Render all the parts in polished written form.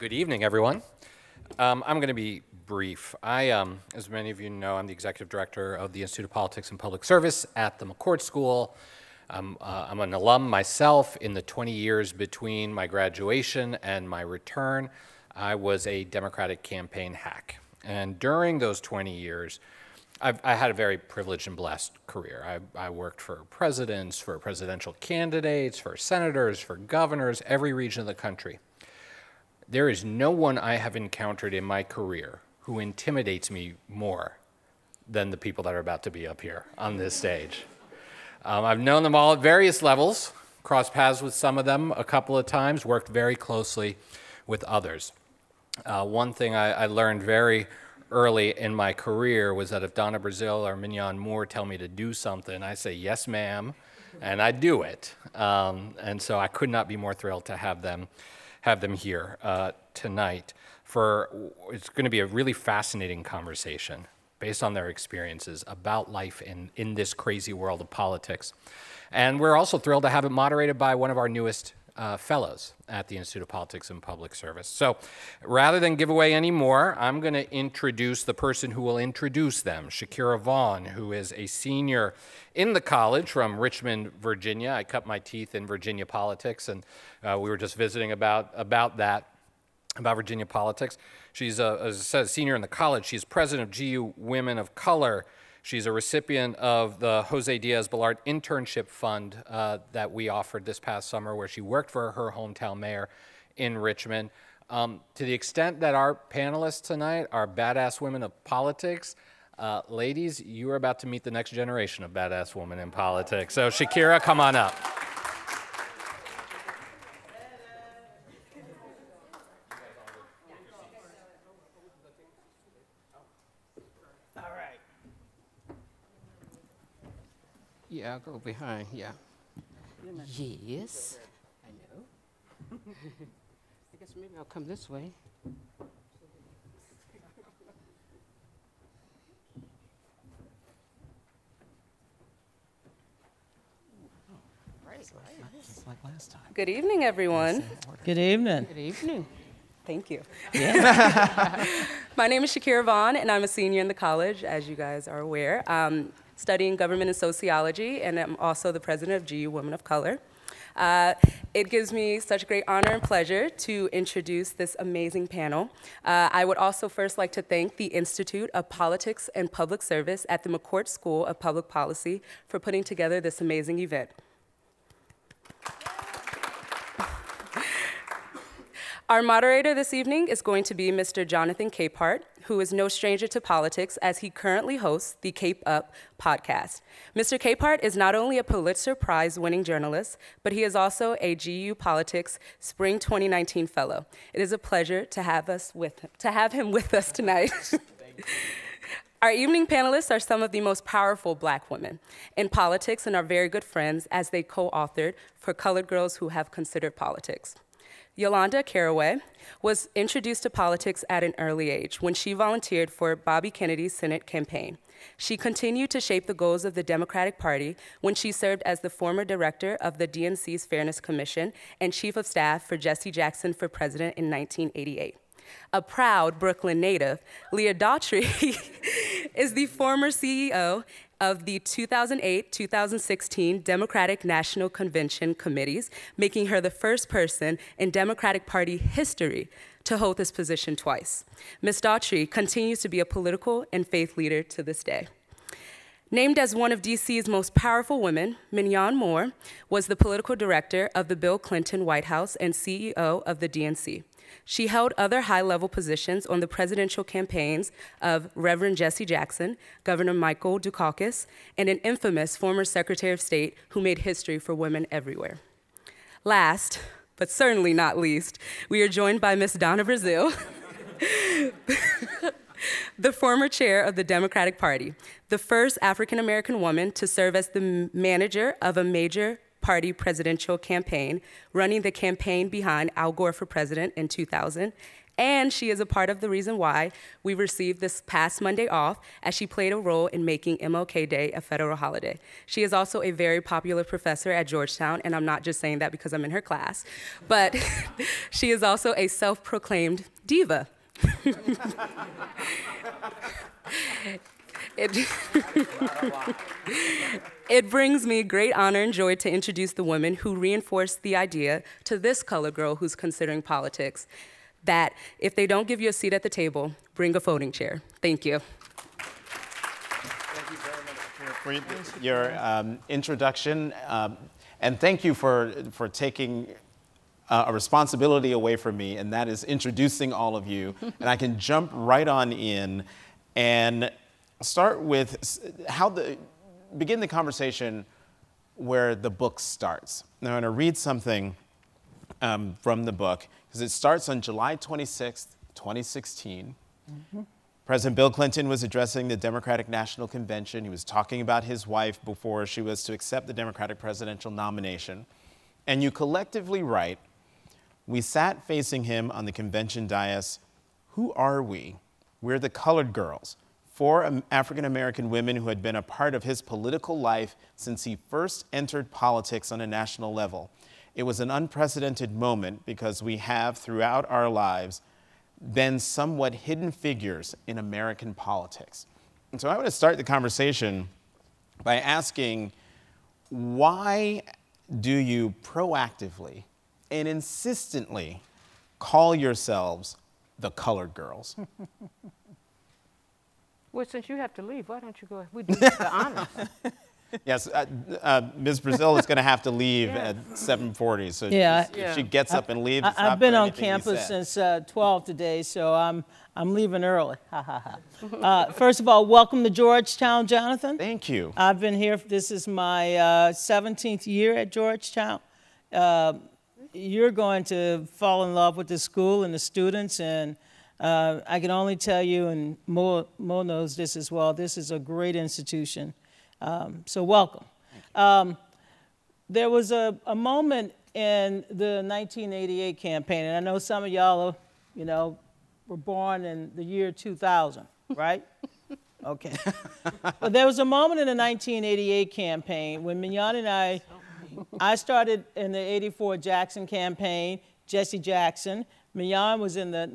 Good evening, everyone. I'm going to be brief. As many of you know, I'm the executive director of the Institute of Politics and Public Service at the McCourt School. I'm an alum myself. In the 20 years between my graduation and my return, I was a Democratic campaign hack. And during those 20 years, I had a very privileged and blessed career. I worked for presidents, for presidential candidates, for senators, for governors, every region of the country. There is no one I have encountered in my career who intimidates me more than the people that are about to be up here on this stage. I've known them all at various levels, crossed paths with some of them a couple of times, worked very closely with others. One thing I learned very early in my career was that if Donna Brazile or Minyon Moore tell me to do something, I say, yes, ma'am, and I do it. And so I could not be more thrilled to have them here tonight for, it's gonna be a really fascinating conversation based on their experiences about life in this crazy world of politics. And we're also thrilled to have it moderated by one of our newest fellows at the Institute of Politics and Public Service. So rather than give away any more, I'm gonna introduce the person who will introduce them, Shakira Vaughn, who is a senior in the college from Richmond, Virginia. I cut my teeth in Virginia politics, and we were just visiting about Virginia politics. She's a senior in the college. She's president of GU Women of Color. She's a recipient of the Jose Diaz Balart Internship Fund that we offered this past summer, where she worked for her hometown mayor in Richmond. To the extent that our panelists tonight are badass women of politics, ladies, you are about to meet the next generation of badass women in politics. So Shakira, come on up. Yeah, I'll go behind, yeah. Yes. I know. I guess maybe I'll come this way. Just like last time. Good evening, everyone. Good evening. Good evening. Thank you. Yeah. My name is Shakira Vaughn, and I'm a senior in the college, as you guys are aware. Studying government and sociology, and I'm also the president of GU Women of Color. It gives me such great honor and pleasure to introduce this amazing panel. I would also first like to thank the Institute of Politics and Public Service at the McCourt School of Public Policy for putting together this amazing event. Our moderator this evening is going to be Mr. Jonathan Capehart, who is no stranger to politics, as he currently hosts the Cape Up podcast. Mr. Capehart is not only a Pulitzer Prize-winning journalist, but he is also a GU Politics Spring 2019 Fellow. It is a pleasure to have him with us tonight. Thank you. Our evening panelists are some of the most powerful Black women in politics and are very good friends, as they co-authored For Colored Girls Who Have Considered Politics. Yolanda Caraway was introduced to politics at an early age when she volunteered for Bobby Kennedy's Senate campaign. She continued to shape the goals of the Democratic Party when she served as the former director of the DNC's Fairness Commission and chief of staff for Jesse Jackson for president in 1988. A proud Brooklyn native, Leah Daughtry is the former CEO of the 2008-2016 Democratic National Convention committees, making her the first person in Democratic Party history to hold this position twice. Ms. Daughtry continues to be a political and faith leader to this day. Named as one of DC's most powerful women, Minyon Moore was the political director of the Bill Clinton White House and CEO of the DNC. She held other high-level positions on the presidential campaigns of Reverend Jesse Jackson, Governor Michael Dukakis, and an infamous former Secretary of State who made history for women everywhere. Last, but certainly not least, we are joined by Ms. Donna Brazile, the former chair of the Democratic Party, the first African-American woman to serve as the manager of a major party presidential campaign, running the campaign behind Al Gore for president in 2000, and she is a part of the reason why we received this past Monday off, as she played a role in making MLK Day a federal holiday. She is also a very popular professor at Georgetown, and I'm not just saying that because I'm in her class, but she is also a self-proclaimed diva. It brings me great honor and joy to introduce the women who reinforced the idea to this color girl who's considering politics that if they don't give you a seat at the table, bring a folding chair. Thank you. Thank you very much for your introduction. And thank you for taking a responsibility away from me, and that is introducing all of you. And I can jump right on in and start with begin the conversation where the book starts. Now I'm going to read something from the book, because it starts on July 26th, 2016. Mm-hmm. President Bill Clinton was addressing the Democratic National Convention. He was talking about his wife before she was to accept the Democratic presidential nomination. And you collectively write, "We sat facing him on the convention dais. Who are we? We're the colored girls. Four African-American women who had been a part of his political life since he first entered politics on a national level. It was an unprecedented moment because we have, throughout our lives, been somewhat hidden figures in American politics." And so I want to start the conversation by asking, why do you proactively and insistently call yourselves the colored girls? Well, since you have to leave, why don't you go? We do the honors. Yes, Ms. Brazile is going to have to leave at 7:40. So yeah, if she gets up and leaves, I've been on campus since 12 today, so I'm leaving early. First of all, welcome to Georgetown, Jonathan. Thank you. I've been here. This is my 17th year at Georgetown. You're going to fall in love with the school and the students, and I can only tell you, and Mo knows this as well, this is a great institution. So welcome. There was a moment in the 1988 campaign, and I know some of y'all, you know, were born in the year 2000, right? Okay. But there was a moment in the 1988 campaign when Minyon and I started in the 84 Jackson campaign, Jesse Jackson. Minyon was in the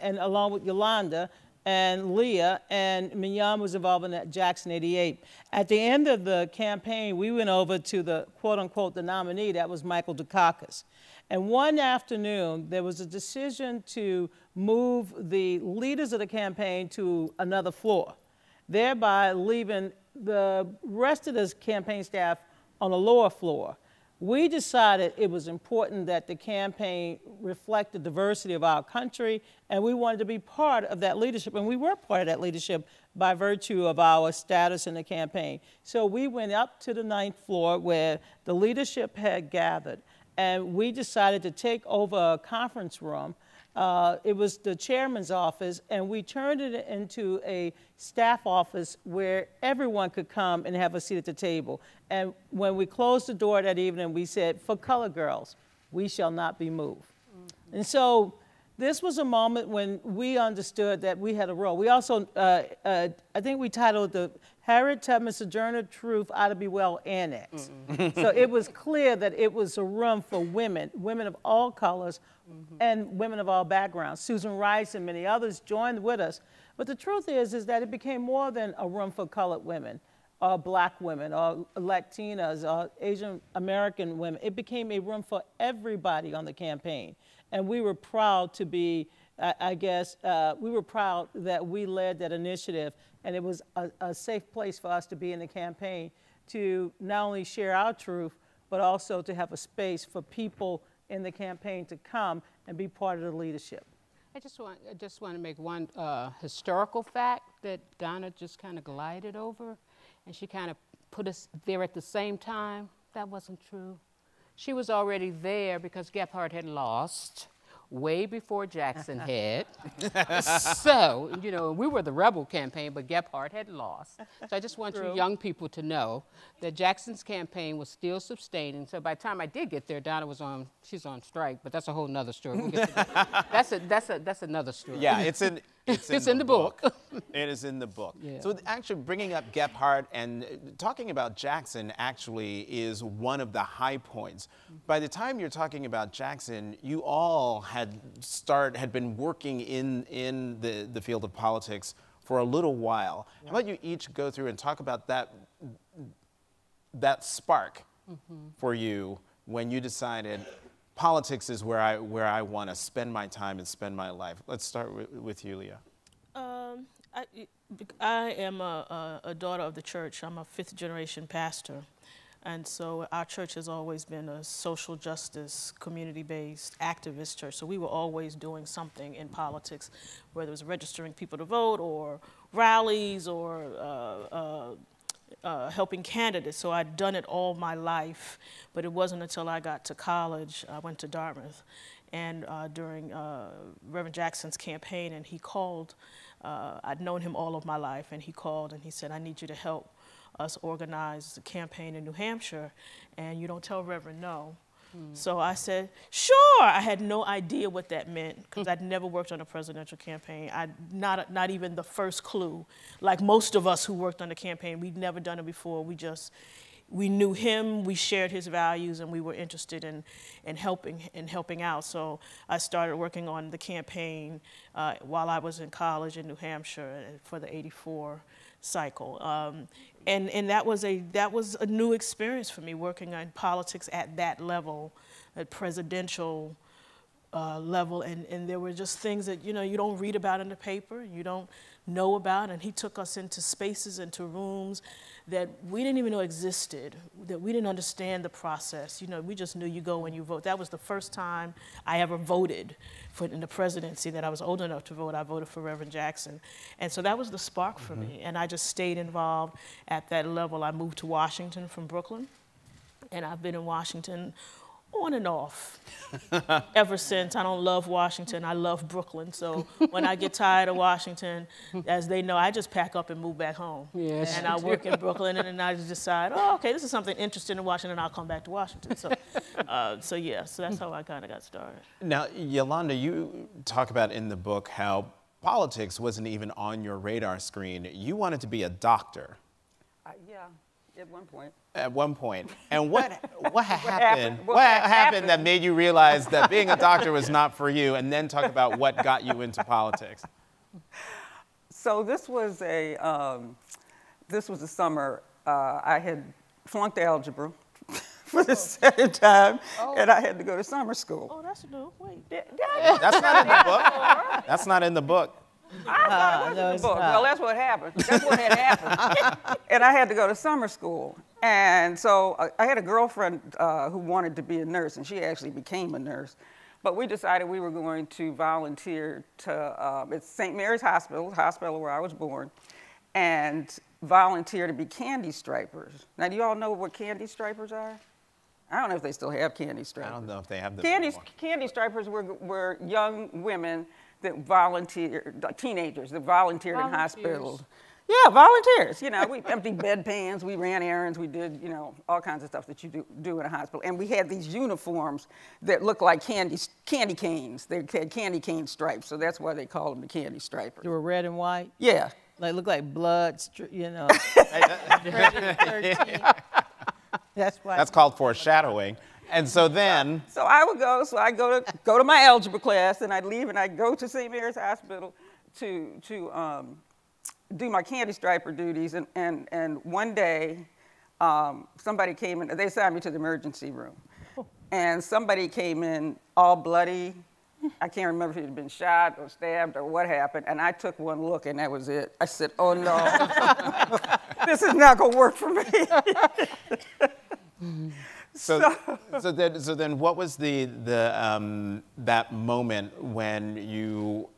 and along with Yolanda and Leah, and Minyon was involved in that Jackson 88. At the end of the campaign, we went over to the quote-unquote the nominee, that was Michael Dukakis. And one afternoon, there was a decision to move the leaders of the campaign to another floor, thereby leaving the rest of the campaign staff on a lower floor. We decided it was important that the campaign reflect the diversity of our country, and we wanted to be part of that leadership, and we were part of that leadership by virtue of our status in the campaign. So we went up to the 9th floor where the leadership had gathered, and we decided to take over a conference room. It was the chairman's office, and we turned it into a staff office where everyone could come and have a seat at the table. And when we closed the door that evening, we said, "For color girls, we shall not be moved." Mm-hmm. And so this was a moment when we understood that we had a role. We also, I think we titled the Harriet Tubman Sojourner Truth Ought to Be Well Annexed. Mm-hmm. So it was clear that it was a room for women, women of all colors, mm-hmm. and women of all backgrounds. Susan Rice and many others joined with us. But the truth is that it became more than a room for colored women, or black women, or Latinas, or Asian American women. It became a room for everybody on the campaign. And we were proud to be, I guess, we were proud that we led that initiative. And it was a safe place for us to be in the campaign, to not only share our truth, but also to have a space for people in the campaign to come and be part of the leadership. I just want to make one historical fact that Donna just kind of glided over, and she kind of put us there at the same time. That wasn't true. She was already there because Gephardt had lost way before Jackson had. So, you know, we were the rebel campaign, but Gephardt had lost. So I just want you young people to know that Jackson's campaign was still sustaining. So by the time I did get there, Donna was on, she's on strike, but that's a whole nother story. We'll get to that. That's another story. Yeah, it's in the book. It is in the book. Yeah. So actually bringing up Gephardt and talking about Jackson actually is one of the high points. By the time you're talking about Jackson, you all had been working in the field of politics for a little while. How about you each go through and talk about that spark for you when you decided politics is where I want to spend my time and spend my life. Let's start with you, Leah. I am a daughter of the church. I'm a fifth-generation pastor. And so our church has always been a social justice, community-based activist church. So we were always doing something in politics, whether it was registering people to vote or rallies or helping candidates. So I'd done it all my life, but it wasn't until I got to college, I went to Dartmouth, and during Reverend Jackson's campaign, and he called, I'd known him all of my life, and he called and he said, I need you to help us organize the campaign in New Hampshire, and you don't tell Reverend no. So I said, sure. I had no idea what that meant, because I'd never worked on a presidential campaign. Not even the first clue. Like most of us who worked on the campaign, we'd never done it before. We knew him, we shared his values, and we were interested in helping out. So I started working on the campaign while I was in college in New Hampshire for the '84 cycle. And that was a new experience for me, working on politics at that level, at presidential level. And there were just things that, you know, you don't read about in the paper, you don't know about. And he took us into spaces, into rooms that we didn't even know existed, that we didn't understand the process. You know, we just knew you go and you vote. That was the first time I ever voted in the presidency that I was old enough to vote. I voted for Reverend Jackson. And so that was the spark for me. And I just stayed involved at that level. I moved to Washington from Brooklyn, and I've been in Washington on and off ever since. I don't love Washington, I love Brooklyn. So when I get tired of Washington, as they know, I just pack up and move back home. Yes, and I work in Brooklyn, and then I just decide, oh, okay, this is something interesting in Washington, I'll come back to Washington. So, so that's how I kind of got started. Now, Yolanda, you talk about in the book how politics wasn't even on your radar screen. You wanted to be a doctor. Yeah. At one point. At one point. And what happened that made you realize that being a doctor was not for you, and then talk about what got you into politics? So this was the summer. I had flunked algebra for the second time, and I had to go to summer school. Oh, that's new. Wait. That's not in the book. That's not in the book. I thought it was in the book. Well, that's what happened. That's what had happened. And I had to go to summer school. And so I had a girlfriend who wanted to be a nurse, and she actually became a nurse. But we decided we were going to volunteer to, it's St. Mary's Hospital, the hospital where I was born, and volunteer to be candy stripers. Now, do you all know what candy stripers are? I don't know if they still have candy stripers. I don't know if they have them anymore. Candy stripers were young women that volunteered, teenagers that volunteered in hospitals. Yeah, volunteers. You know, we emptied bedpans, we ran errands, we did, you know, all kinds of stuff that you do in a hospital. And we had these uniforms that looked like candy canes. They had candy cane stripes, so that's why they called them the candy stripers. They were red and white? Yeah. Like, looked like blood, you know. That's why. That's called foreshadowing. And so then, so I would go. So I go to my algebra class, and I'd leave, and I'd go to St. Mary's Hospital to do my candy striper duties. And one day, somebody came in. They assigned me to the emergency room, and somebody came in all bloody. I can't remember if he'd been shot or stabbed or what happened. And I took one look, and that was it. I said, "Oh no, this is not gonna work for me." So then what was the that moment when you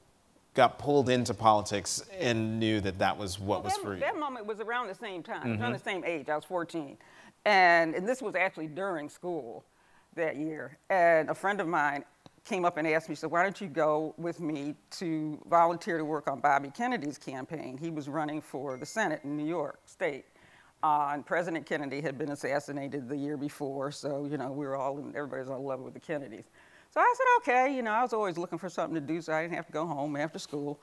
got pulled into politics and knew that that was what was for you? That moment was around the same time, around the same age. I was 14. And this was actually during school that year. And a friend of mine came up and asked me, so why don't you go with me to volunteer to work on Bobby Kennedy's campaign? He was running for the Senate in New York State. And President Kennedy had been assassinated the year before, so, you know, we were all, everybody's on level with the Kennedys. So I said, okay, you know, I was always looking for something to do, so I didn't have to go home after school.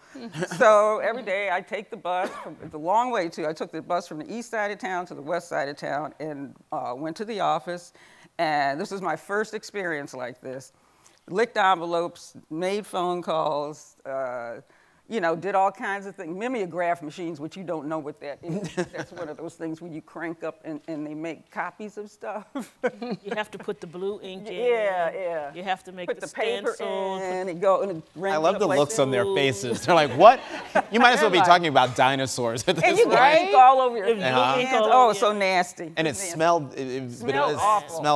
So every day I take the bus, the long way too. I took the bus from the east side of town to the west side of town and went to the office. And this was my first experience like this. Licked envelopes, made phone calls, you know, did all kinds of things. Mimeograph machines, which you don't know what that is. That's one of those things where you crank up and they make copies of stuff. You have to put the blue ink in. Yeah, yeah. You have to make the stencil. Put the paper in and it go and it I love the like looks on their faces. They're like, what? You might as well be talking about dinosaurs at this point. And you got ink all over your hands. Oh, it's so nasty. And it smelled, it smelled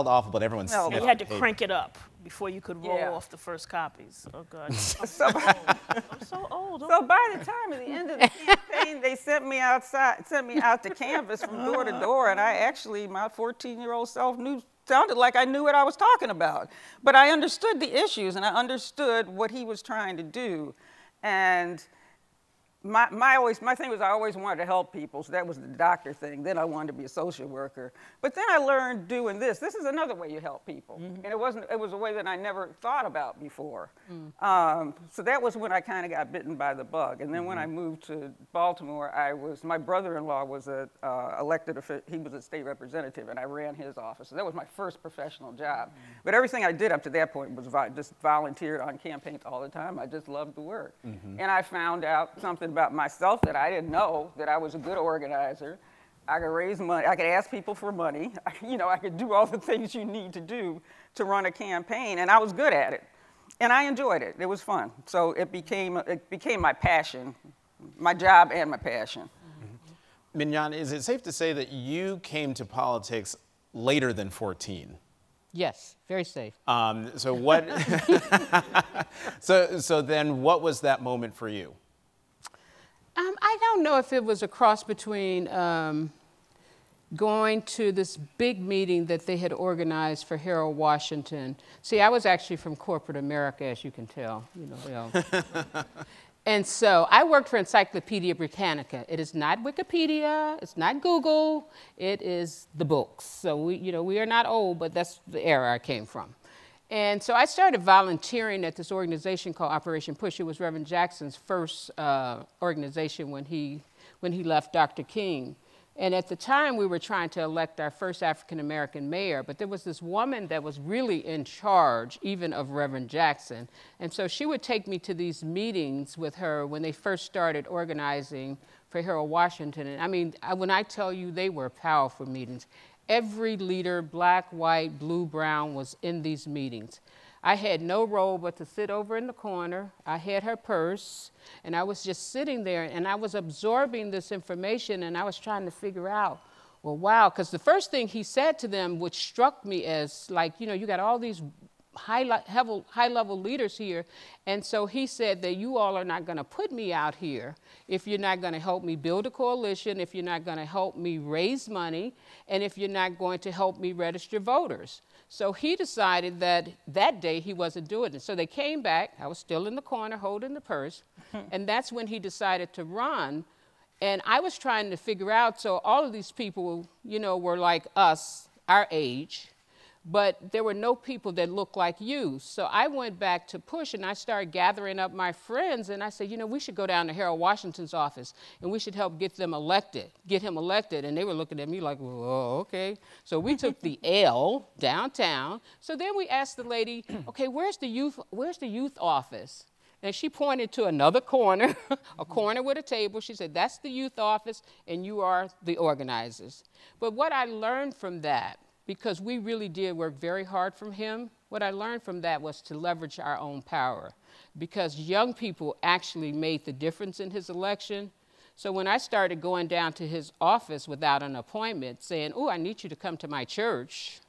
awful, but everyone smelled it. You had to crank it up before you could roll off the first copies. Oh, God. I'm so old. So by the time at the end of the campaign, they sent me outside, sent me out to canvas from door to door, and I actually, my 14-year-old self knew, sounded like I knew what I was talking about. But I understood the issues, and I understood what he was trying to do. And my thing was I always wanted to help people, so that was the doctor thing. Then I wanted to be a social worker. But then I learned doing this. This is another way you help people. Mm-hmm. And it wasn't, it was a way that I never thought about before. Mm. So that was when I kind of got bitten by the bug. And then when I moved to Baltimore, I was, my brother-in-law was a elected, he was a state representative, and I ran his office. So that was my first professional job. Mm. But everything I did up to that point was just volunteered on campaigns all the time. I just loved the work. Mm-hmm. And I found out something about myself that I didn't know, that I was a good organizer. I could raise money, I could ask people for money, you know, I could do all the things you need to do to run a campaign, and I was good at it. And I enjoyed it, it was fun. So it became my passion, my job and my passion. Mm-hmm. Minyon, is it safe to say that you came to politics later than 14? Yes, very safe. So what, so then what was that moment for you? I don't know if it was a cross between going to this big meeting that they had organized for Harold Washington. See, I was actually from corporate America, as you can tell. You know, well. And so I worked for Encyclopedia Britannica. It is not Wikipedia. It's not Google. It is the books. So we, you know, we are not old, but that's the era I came from. And so I started volunteering at this organization called Operation Push. It was Reverend Jackson's first organization when he left Dr. King. And at the time, we were trying to elect our first African-American mayor, but there was this woman that was really in charge, even of Reverend Jackson. And so she would take me to these meetings with her when they first started organizing for Harold Washington. And I mean, when I tell you, they were powerful meetings. Every leader, black, white, blue, brown, was in these meetings. I had no role but to sit over in the corner. I had her purse, and I was just sitting there, and I was absorbing this information, and I was trying to figure out, well, wow, because the first thing he said to them, which struck me as like, you know, you got all these high-level leaders here, and so he said that you all are not going to put me out here if you're not going to help me build a coalition, if you're not going to help me raise money, and if you're not going to help me register voters. So he decided that that day he wasn't doing it. So they came back. I was still in the corner holding the purse, and that's when he decided to run. And I was trying to figure out, so all of these people, you know, were like us, our age, but there were no people that looked like you. So I went back to Push, and I started gathering up my friends, and I said, you know, we should go down to Harold Washington's office, and we should help get him elected. And they were looking at me like, oh, okay. So we took the L downtown. So then we asked the lady, okay, where's the youth office? And she pointed to another corner, a corner with a table. She said, that's the youth office, and you are the organizers. But what I learned from that, because we really did work very hard from him, what I learned from that was to leverage our own power, because young people actually made the difference in his election. So when I started going down to his office without an appointment, saying, oh, I need you to come to my church,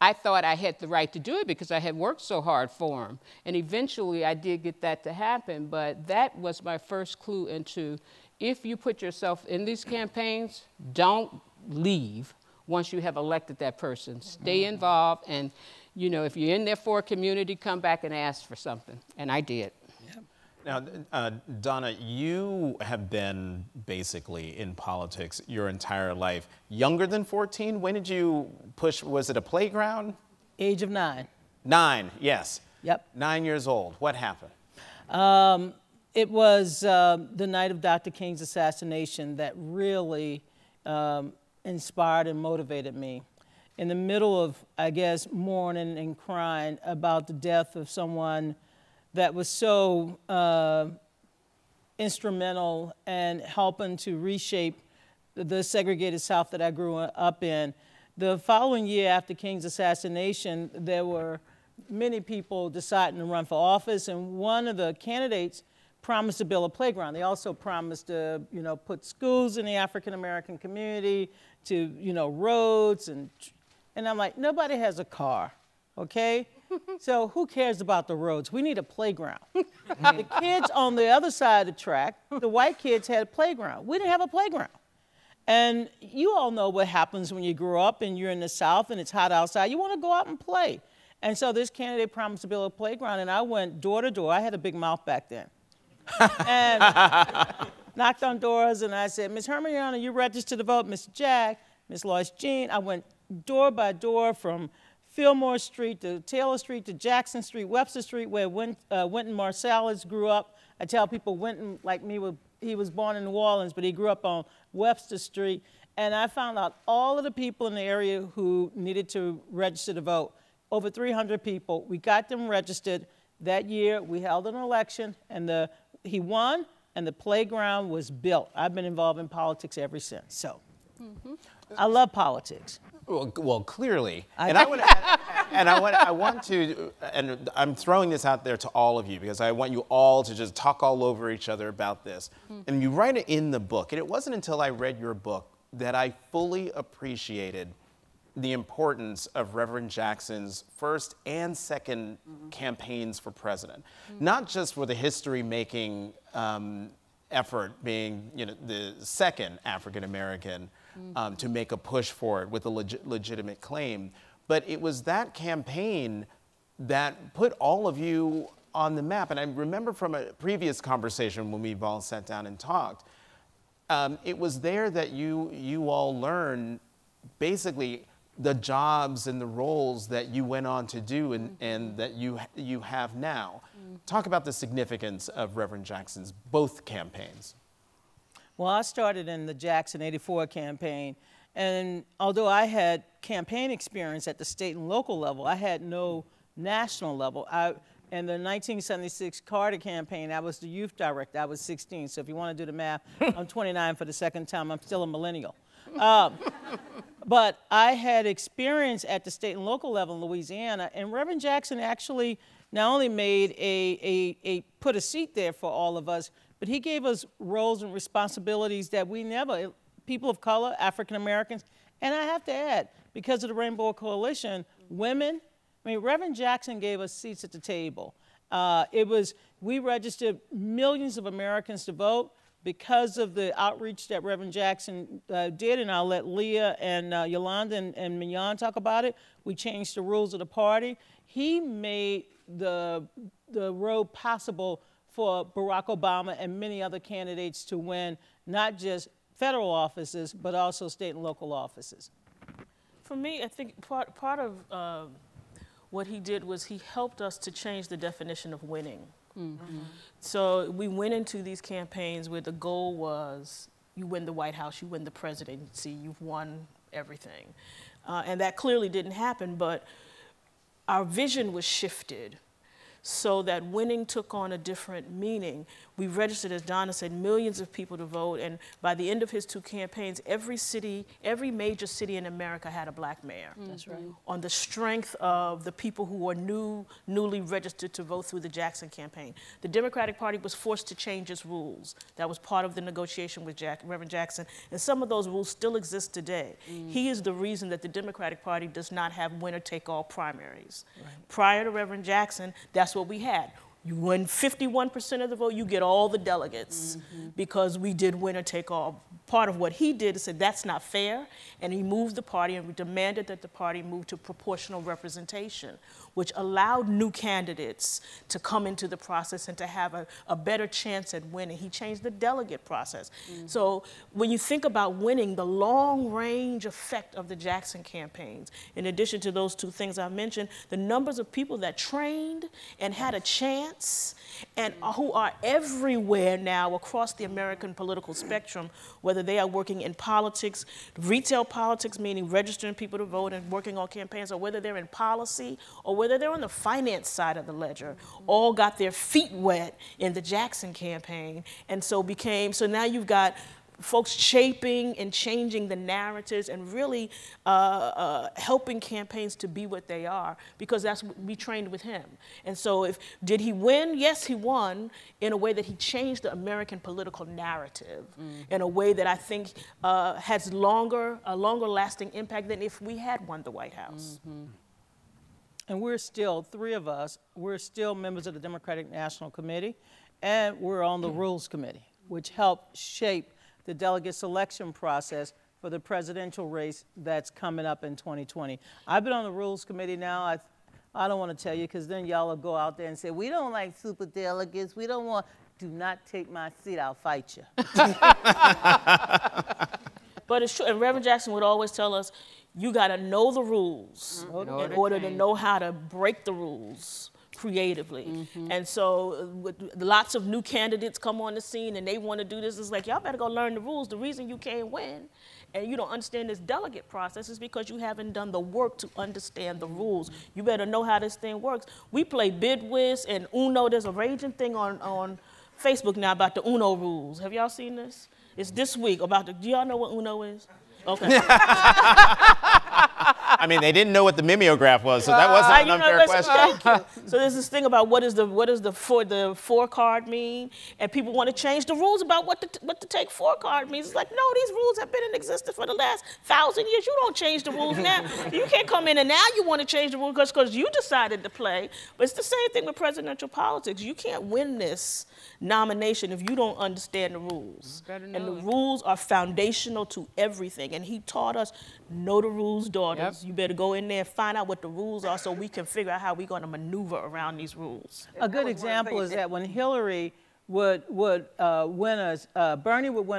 I thought I had the right to do it because I had worked so hard for him. And eventually I did get that to happen, but that was my first clue into, if you put yourself in these campaigns, don't leave. once you have elected that person. Stay involved, and you know, if you're in there for a community, come back and ask for something, and I did. Yeah. Now, Donna, you have been basically in politics your entire life. Younger than 14, when did you push, was it a playground? Age of 9. 9, yes. Yep. 9 years old. What happened? It was the night of Dr. King's assassination that really inspired and motivated me. In the middle of, I guess, mourning and crying about the death of someone that was so instrumental in helping to reshape the segregated South that I grew up in. The following year after King's assassination, there were many people deciding to run for office, and one of the candidates promised to build a playground. They also promised to, you know, put schools in the African-American community, to, you know, roads, and I'm like, nobody has a car, okay? So who cares about the roads? We need a playground. The kids on the other side of the track, the white kids had a playground. We didn't have a playground. And you all know what happens when you grow up and you're in the South and it's hot outside. You want to go out and play. And so this candidate promised to build a playground, and I went door to door. I had a big mouth back then. And knocked on doors, and I said, Ms. Hermione, you registered to vote. Ms. Jack, Ms. Lois Jean. I went door by door from Fillmore Street to Taylor Street to Jackson Street, Webster Street, where Wynton Marsalis grew up. I tell people Wynton, like me, he was born in New Orleans, but he grew up on Webster Street. And I found out all of the people in the area who needed to register to vote, over 300 people. We got them registered. That year, we held an election, and he won, and the playground was built. I've been involved in politics ever since, so. Mm-hmm. I love politics. Well, clearly, and I want to, and I'm throwing this out there to all of you because I want you all to just talk all over each other about this. Mm-hmm. And you write it in the book, and it wasn't until I read your book that I fully appreciated the importance of Reverend Jackson's first and second campaigns for president. Mm-hmm. Not just for the history-making effort being, you know, the second African-American to make a push for it with a legitimate claim, but it was that campaign that put all of you on the map. And I remember from a previous conversation when we've all sat down and talked, it was there that you all learned basically the jobs and the roles that you went on to do and that you have now. Talk about the significance of Reverend Jackson's both campaigns. Well, I started in the Jackson 84 campaign, and although I had campaign experience at the state and local level, I had no national level. In the 1976 Carter campaign, I was the youth director. I was 16, so if you want to do the math, I'm 29 for the second time. I'm still a millennial. But I had experience at the state and local level in Louisiana, and Reverend Jackson actually not only made put a seat there for all of us, but he gave us roles and responsibilities that we never, people of color, African Americans, and I have to add, because of the Rainbow Coalition, women, I mean, Reverend Jackson gave us seats at the table. We registered millions of Americans to vote. Because of the outreach that Reverend Jackson did, and I'll let Leah and Yolanda and Minyon talk about it, we changed the rules of the party. He made the road possible for Barack Obama and many other candidates to win, not just federal offices, but also state and local offices. For me, I think part of what he did was he helped us to change the definition of winning. Mm-hmm. So we went into these campaigns where the goal was you win the White House, you win the presidency, you've won everything. And that clearly didn't happen, but our vision was shifted so that winning took on a different meaning. We registered, as Donna said, millions of people to vote, and by the end of his two campaigns, every major city in America had a black mayor. That's right. On the strength of the people who were newly registered to vote through the Jackson campaign. The Democratic Party was forced to change its rules. That was part of the negotiation with Reverend Jackson, and some of those rules still exist today. He is the reason that the Democratic Party does not have winner-take-all primaries. Right. Prior to Reverend Jackson, that's what we had. You win 51% of the vote, you get all the delegates because we did winner take all part of what he did is said that's not fair, and he moved the party and demanded that the party move to proportional representation, which allowed new candidates to come into the process and to have a better chance at winning. He changed the delegate process. Mm-hmm. So when you think about winning, the long-range effect of the Jackson campaigns, in addition to those two things I mentioned, the numbers of people that trained and had a chance and who are everywhere now across the American political spectrum, whether they are working in politics, retail politics, meaning registering people to vote and working on campaigns, or whether they're in policy, or whether they're on the finance side of the ledger, all got their feet wet in the Jackson campaign. And so became, so now you've got folks shaping and changing the narratives and really helping campaigns to be what they are, because that's what we trained with him. And so if, did he win? Yes, he won in a way that he changed the American political narrative in a way that I think has a longer lasting impact than if we had won the White House. Mm-hmm. And we're still, three of us, we're still members of the Democratic National Committee, and we're on the Rules Committee, which helped shape the delegate selection process for the presidential race that's coming up in 2020. I've been on the Rules Committee now. I don't want to tell you, because then y'all will go out there and say, we don't like super delegates. We don't want, do not take my seat, I'll fight you. But it's true, and Reverend Jackson would always tell us, you got to know the rules in order to know how to break the rules creatively. Mm-hmm. And so lots of new candidates come on the scene and they want to do this. It's like, y'all better go learn the rules. The reason you can't win and you don't understand this delegate process is because you haven't done the work to understand the rules. You better know how this thing works. We play Bidwiz and Uno. There's a raging thing on Facebook now about the Uno rules. Have y'all seen this? It's this week about the, do y'all know what Uno is? Okay. I mean, they didn't know what the mimeograph was, so that wasn't an unfair question. So there's this thing about what does the four card mean, and people want to change the rules about what the take four card means. It's like, no, these rules have been in existence for the last 1,000 years. You don't change the rules now. You can't come in and now you want to change the rules because you decided to play. But it's the same thing with presidential politics. You can't win this nomination if you don't understand the rules. And the rules are foundational to everything. And he taught us, know the rules, daughters. Yep. You better go in there and find out what the rules are so we can figure out how we're going to maneuver around these rules. A good example is that when Hillary Bernie would win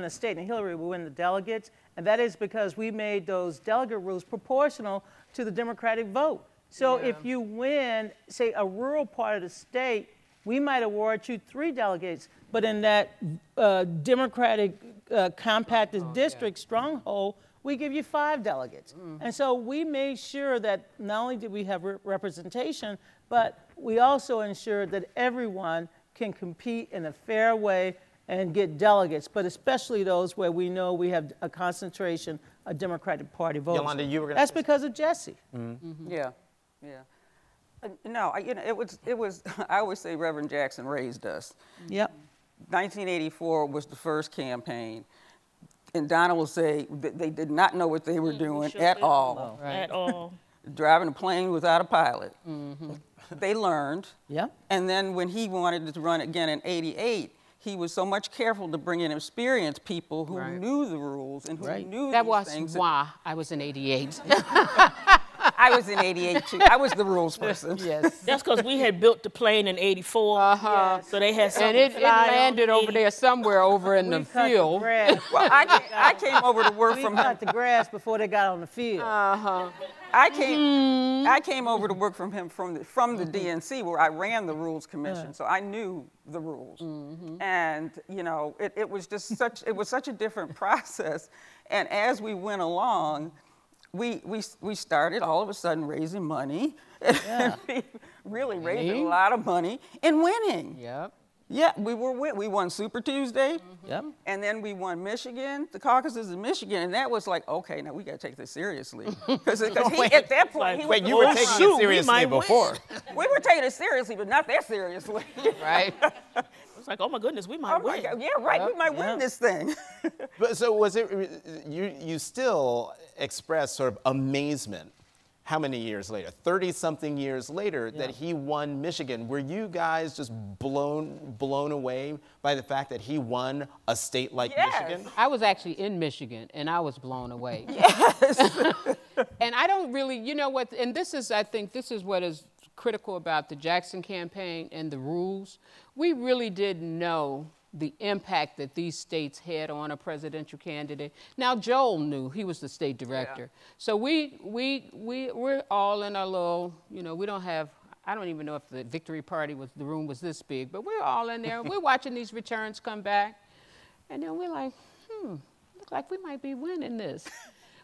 a state and Hillary would win the delegates, and that is because we made those delegate rules proportional to the Democratic vote. So if you win, say, a rural part of the state, we might award you 3 delegates, but in that Democratic compacted district stronghold, we give you 5 delegates. Mm. And so we made sure that not only did we have representation, but we also ensured that everyone can compete in a fair way and get delegates, but especially those where we know we have a concentration of Democratic Party voters. Yolanda, you were going to say something. That's because of Jesse. Mm-hmm. Mm-hmm. Yeah, yeah. No, you know, it was, I always say Reverend Jackson raised us. Mm-hmm. Yep. 1984 was the first campaign. And Donna will say they did not know what they were doing at all. Right. At all. Driving a plane without a pilot. Mm-hmm. They learned. Yeah. And then when he wanted to run again in '88, he was so much careful to bring in experienced people who knew the rules and who knew these things. That was why I was in '88. I was in '88 too. I was the rules person. Yes. That's because we had built the plane in '84. Yes. So they had something. And it landed over there somewhere over in the field. The well, I came over to work from home. We cut the grass before they got on the field. I came over to work from him from the DNC where I ran the Rules Commission, so I knew the rules. Mm-hmm. And you know, it was just such a different process. And as we went along, we started all of a sudden raising money. Yeah. We really raising a lot of money and winning. Yep. Yeah, we won Super Tuesday. Mm-hmm. Yep. And then we won Michigan, the caucuses in Michigan, and that was like, okay, now we got to take this seriously. Because at that point, you were taking it seriously before. We were taking it seriously, but not that seriously. Right. It's like, oh my goodness, we might win. God, yeah, right, we might win this thing. But so was it, you still expressed sort of amazement how many years later, 30-something years later, that he won Michigan. Were you guys just blown away by the fact that he won a state like Michigan? I was actually in Michigan, and I was blown away. And I don't really, you know what, and this is, I think, this is what is critical about the Jackson campaign and the rules. We really didn't know the impact that these states had on a presidential candidate. Now Joel knew, he was the state director. So we're all in our little, you know, we don't have, I don't even know if the victory party was, the room was this big, but we're all in there, we're watching these returns come back. And then we're like, look like we might be winning this.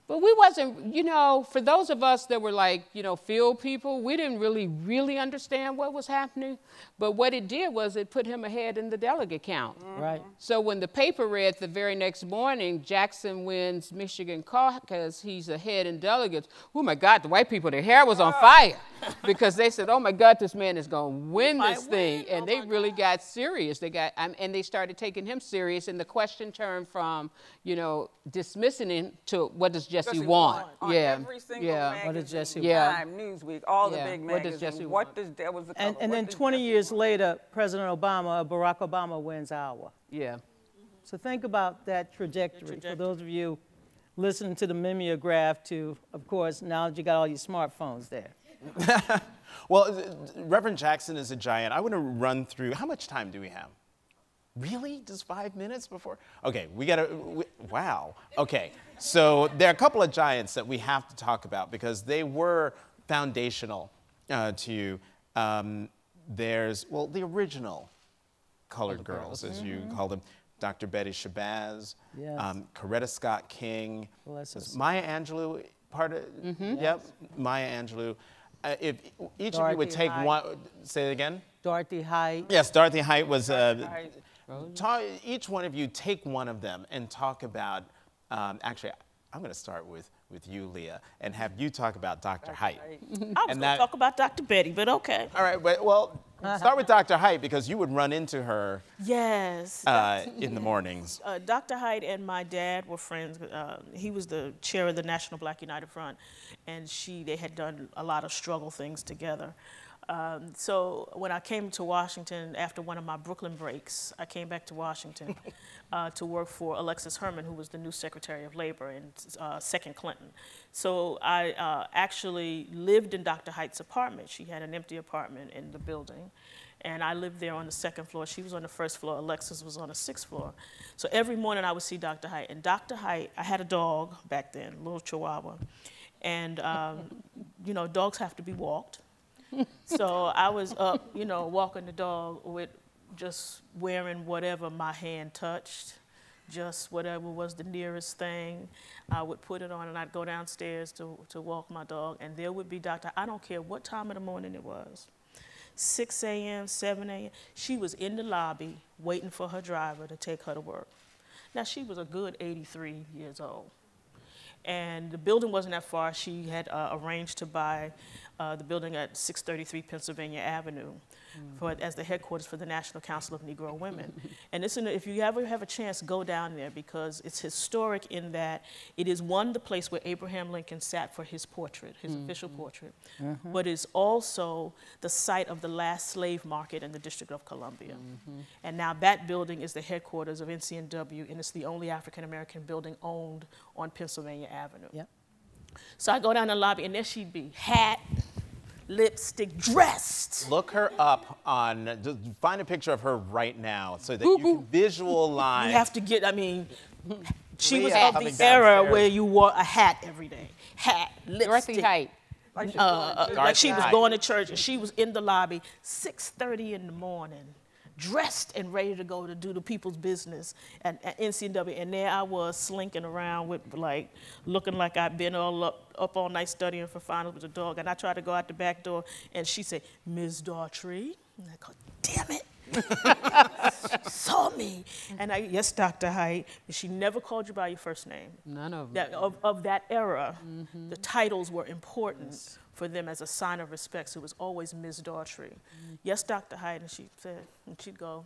But we wasn't, you know, for those of us that were like, you know, field people, we didn't really understand what was happening. But what it did was it put him ahead in the delegate count. Right. So when the paper read the very next morning, Jackson wins Michigan caucus, he's ahead in delegates. Oh my God, the white people, their hair was on fire. Because they said, oh my God, this man is going to win this thing. And they really got serious. They got, and they started taking him serious. And the question turned from, you know, dismissing him to what does Jesse want? Every single magazine, what does Jesse want? Time, Newsweek, all the big magazines. What does Jesse want? That was the color. And then 20 years later, President Obama, Barack Obama wins Iowa. So think about that trajectory. For those of you listening to the mimeograph, to, of course, now that you got all your smartphones there. Well, Reverend Jackson is a giant. I want to run through, how much time do we have? Really? Just 5 minutes before? Okay, we gotta, wow. Okay, so there are a couple of giants that we have to talk about because they were foundational to, there's, well, the original colored girls, as you call them. Dr. Betty Shabazz, Coretta Scott King, Maya Angelou, part of, Maya Angelou. If each of you would take one, say it again? Dorothy Height. Yes, Dorothy Height was, each one of you take one of them and talk about, actually, I'm going to start with you, Leah, and have you talk about Dr. Height. I was going to talk about Dr. Betty, but okay. All right, well, start with Dr. Height because you would run into her in the mornings. Dr. Height and my dad were friends. He was the chair of the National Black United Front, and they had done a lot of struggle things together. So when I came to Washington after one of my Brooklyn breaks, I came back to Washington to work for Alexis Herman, who was the new Secretary of Labor in second Clinton. So I actually lived in Dr. Height's apartment. She had an empty apartment in the building. And I lived there on the second floor. She was on the first floor. Alexis was on the sixth floor. So every morning I would see Dr. Height. And Dr. Height, I had a dog back then, a little Chihuahua. And, you know, dogs have to be walked. So I was up, you know, walking the dog with just wearing whatever my hand touched, just whatever was the nearest thing. I would put it on and I'd go downstairs to walk my dog. And there would be Dr. I don't care what time of the morning it was, 6 a.m., 7 a.m. She was in the lobby waiting for her driver to take her to work. Now, she was a good 83 years old. And the building wasn't that far. She had arranged to buy the building at 633 Pennsylvania Avenue as the headquarters for the National Council of Negro Women. And listen, if you ever have a chance, go down there because it's historic in that it is, one, the place where Abraham Lincoln sat for his portrait, his official portrait, but it's also the site of the last slave market in the District of Columbia. And now that building is the headquarters of NCNW, and it's the only African-American building owned on Pennsylvania Avenue. So I go down the lobby, and there she'd be, hat, lipstick, dressed. Look her up on, just find a picture of her right now so that you can visualize. You have to get, I mean, she was of the era where you wore a hat every day. Hat, lipstick. Dorothy Height. Like she was going to church, and she was in the lobby, 6:30 in the morning, dressed and ready to go to do the people's business at NCW. And there I was slinking around with, like, looking like I'd been all up all night studying for finals with the dog. And I tried to go out the back door, and she said, "Ms. Daughtry." And I go, "Damn it." She saw me. And I, "Yes, Dr. Height." But she never called you by your first name. None of them. Of that era, the titles were important for them as a sign of respect. So it was always Ms. Daughtry. "Yes, Dr. Height." And she said, and she'd go,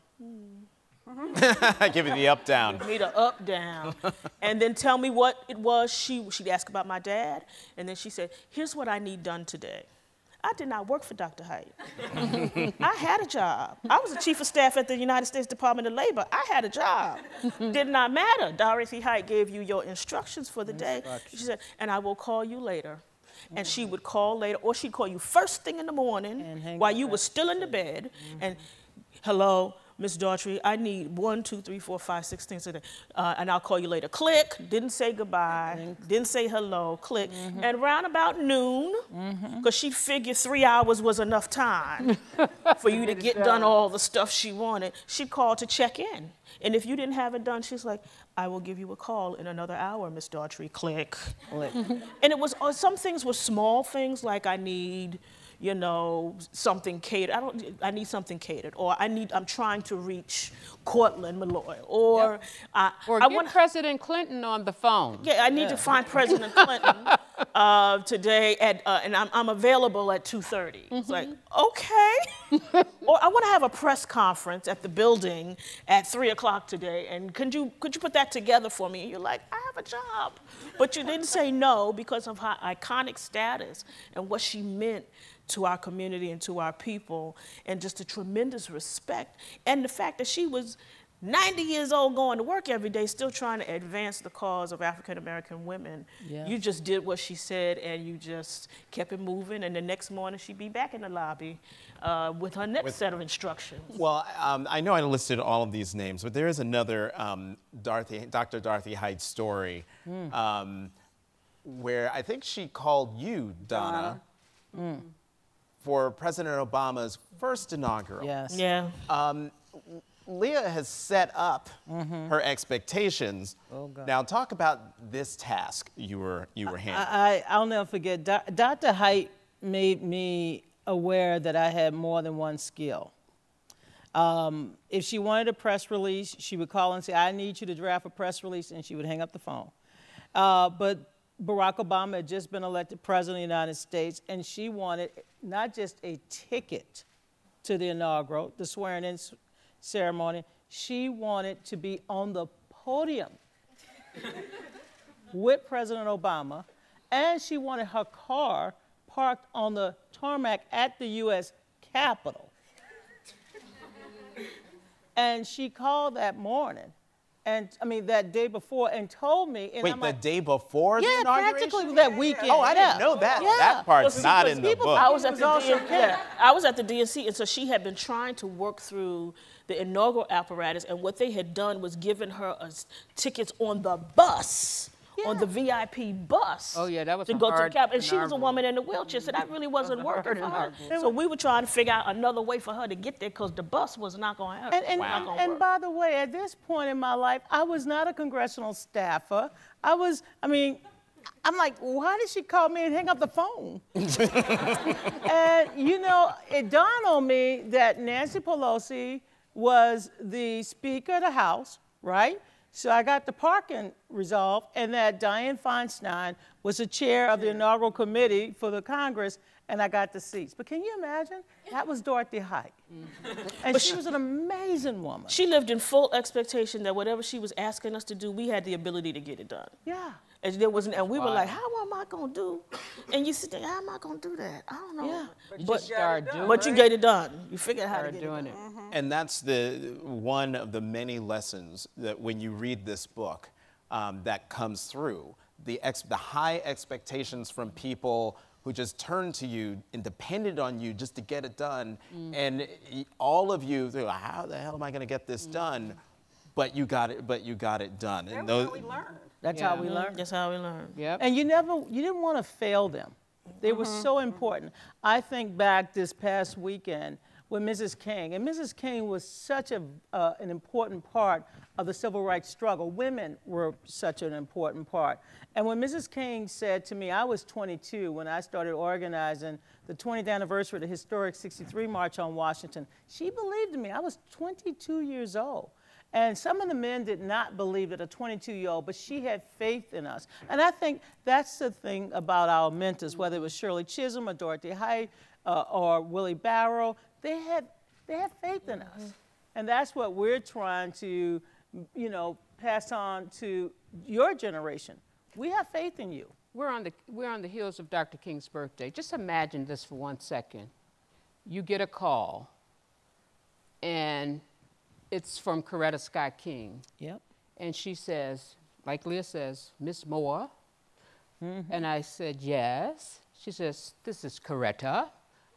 Mm-hmm. Give it the up down. Give me the up down. And then tell me what it was. She'd ask about my dad, and then she said, here's what I need done today. I did not work for Dr. Height. I had a job. I was the chief of staff at the United States Department of Labor. I had a job. Did not matter. Dorothy Height gave you your instructions for the day. She said, and I will call you later. And she would call later, or she'd call you first thing in the morning while you were still in the bed. And hello, Miss Daughtry, I need 1, 2, 3, 4, 5, 6 things today. And I'll call you later. Click, didn't say goodbye, didn't say hello, click. Mm-hmm. And around about noon, because she figured 3 hours was enough time for you to get done all the stuff she wanted, she called to check in. And if you didn't have it done, she's like, I will give you a call in another hour, Miss Daughtry, click. Click. And it was, some things were small things, like I need, you know, something catered. I need something catered, or I'm trying to reach Cortland Malloy, or yep. I want President Clinton on the phone. Yeah, I need to find President Clinton today at, and I'm available at 2:30. It's like, okay. Or I want to have a press conference at the building at 3 o'clock today, and could you put that together for me? And you're like, I have a job, but you didn't say no because of her iconic status and what she meant to our community and to our people, and just a tremendous respect, and the fact that she was 90 years old going to work every day still trying to advance the cause of African American women. Yeah. You just did what she said, and you just kept it moving, and the next morning she'd be back in the lobby with her next set of instructions. Well, I know I listed all of these names, but there is another Dr. Dorothy Height story where I think she called you, Donna, for President Obama's first inaugural. Yes. Yeah. Leah has set up her expectations. Oh, God. Now talk about this task you were handling. I'll never forget. Dr. Height made me aware that I had more than one skill. If she wanted a press release, she would call and say, I need you to draft a press release, and she would hang up the phone. But Barack Obama had just been elected president of the United States, and she wanted not just a ticket to the inaugural, the swearing-in ceremony, she wanted to be on the podium with President Obama, and she wanted her car parked on the tarmac at the U.S. Capitol. And she called that morning. And I mean, that day before, and told me. And wait, I'm like, the day before the inauguration? Yeah, practically that weekend. Oh, I didn't know that. Yeah. That part's not in the book. I was at the DNC, and so she had been trying to work through the inaugural apparatus, and what they had done was given her tickets on the bus. Yeah. On the VIP bus. Oh, yeah, that was to go to the Capitol. And she was a woman in a wheelchair, so that really wasn't working for her. So we were trying to figure out another way for her to get there because the bus was not going to happen. And by the way, at this point in my life, I was not a congressional staffer. I'm like, why did she call me and hang up the phone? And, you know, it dawned on me that Nancy Pelosi was the Speaker of the House, right? So I got the parking resolved, and that Dianne Feinstein was the chair of the inaugural committee for the Congress, and I got the seats. But can you imagine? That was Dorothy Height. And she was an amazing woman. She lived in full expectation that whatever she was asking us to do, we had the ability to get it done. Yeah. And there wasn't, and we were like, how am I going to do? And you said, how am I going to do that? I don't know. Yeah. But you get it done. You figured out how to get it done. And that's one of the many lessons that when you read this book that comes through, the high expectations from people who just turned to you and depended on you just to get it done. And all of you, they're like, how the hell am I going to get this done? But you got it done. That's how we learned. That's how we learned. That's how we learned. Yep. And you didn't want to fail them. They were so important. I think back this past weekend with Mrs. King, and Mrs. King was such an important part of the civil rights struggle. Women were such an important part. And when Mrs. King said to me, I was 22 when I started organizing the 20th anniversary of the historic 63 March on Washington, she believed in me. I was 22 years old. And some of the men did not believe it, a 22-year-old, but she had faith in us. And I think that's the thing about our mentors, whether it was Shirley Chisholm or Dorothy Height or Willie Barrow, they had faith in us. And that's what we're trying to, you know, pass on to your generation. We have faith in you. We're on the heels of Dr. King's birthday. Just imagine this for 1 second. You get a call, and it's from Coretta Scott King. Yep. And she says, like Leah says, Miss Moore. Mm-hmm. And I said, yes. She says, this is Coretta.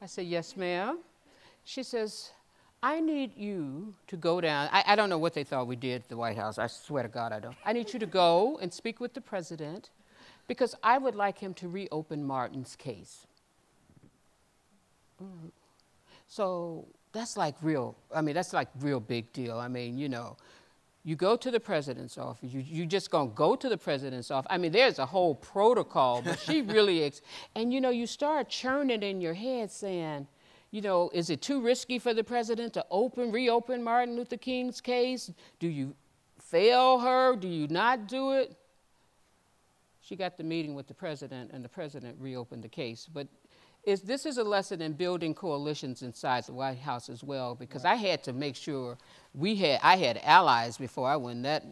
I said, yes, ma'am. She says, I need you to go down. I don't know what they thought we did at the White House. I swear to God, I don't. I need you to go and speak with the president because I would like him to reopen Martin's case. Mm-hmm. So that's like real, I mean, that's like real big deal. I mean, you know, you go to the president's office. You just gonna go to the president's office. I mean, there's a whole protocol, but she really, and you know, you start churning in your head saying, you know, is it too risky for the president to reopen Martin Luther King's case? Do you fail her? Do you not do it? She got the meeting with the president and the president reopened the case. But this is a lesson in building coalitions inside the White House as well, because right. I had to make sure I had allies before I went that,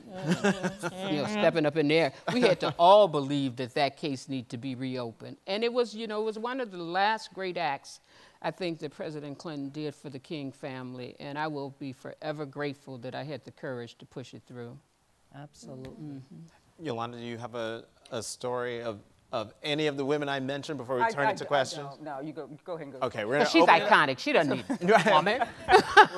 you know, stepping up in there. We had to all believe that that case needed to be reopened. And it was, you know, it was one of the last great acts I think that President Clinton did for the King family, and I will be forever grateful that I had the courage to push it through. Absolutely. Mm-hmm. Yolanda, do you have a story of any of the women I mentioned before we turn it to questions? No, you go ahead and go. Okay, we're gonna she's iconic. She doesn't need a comment.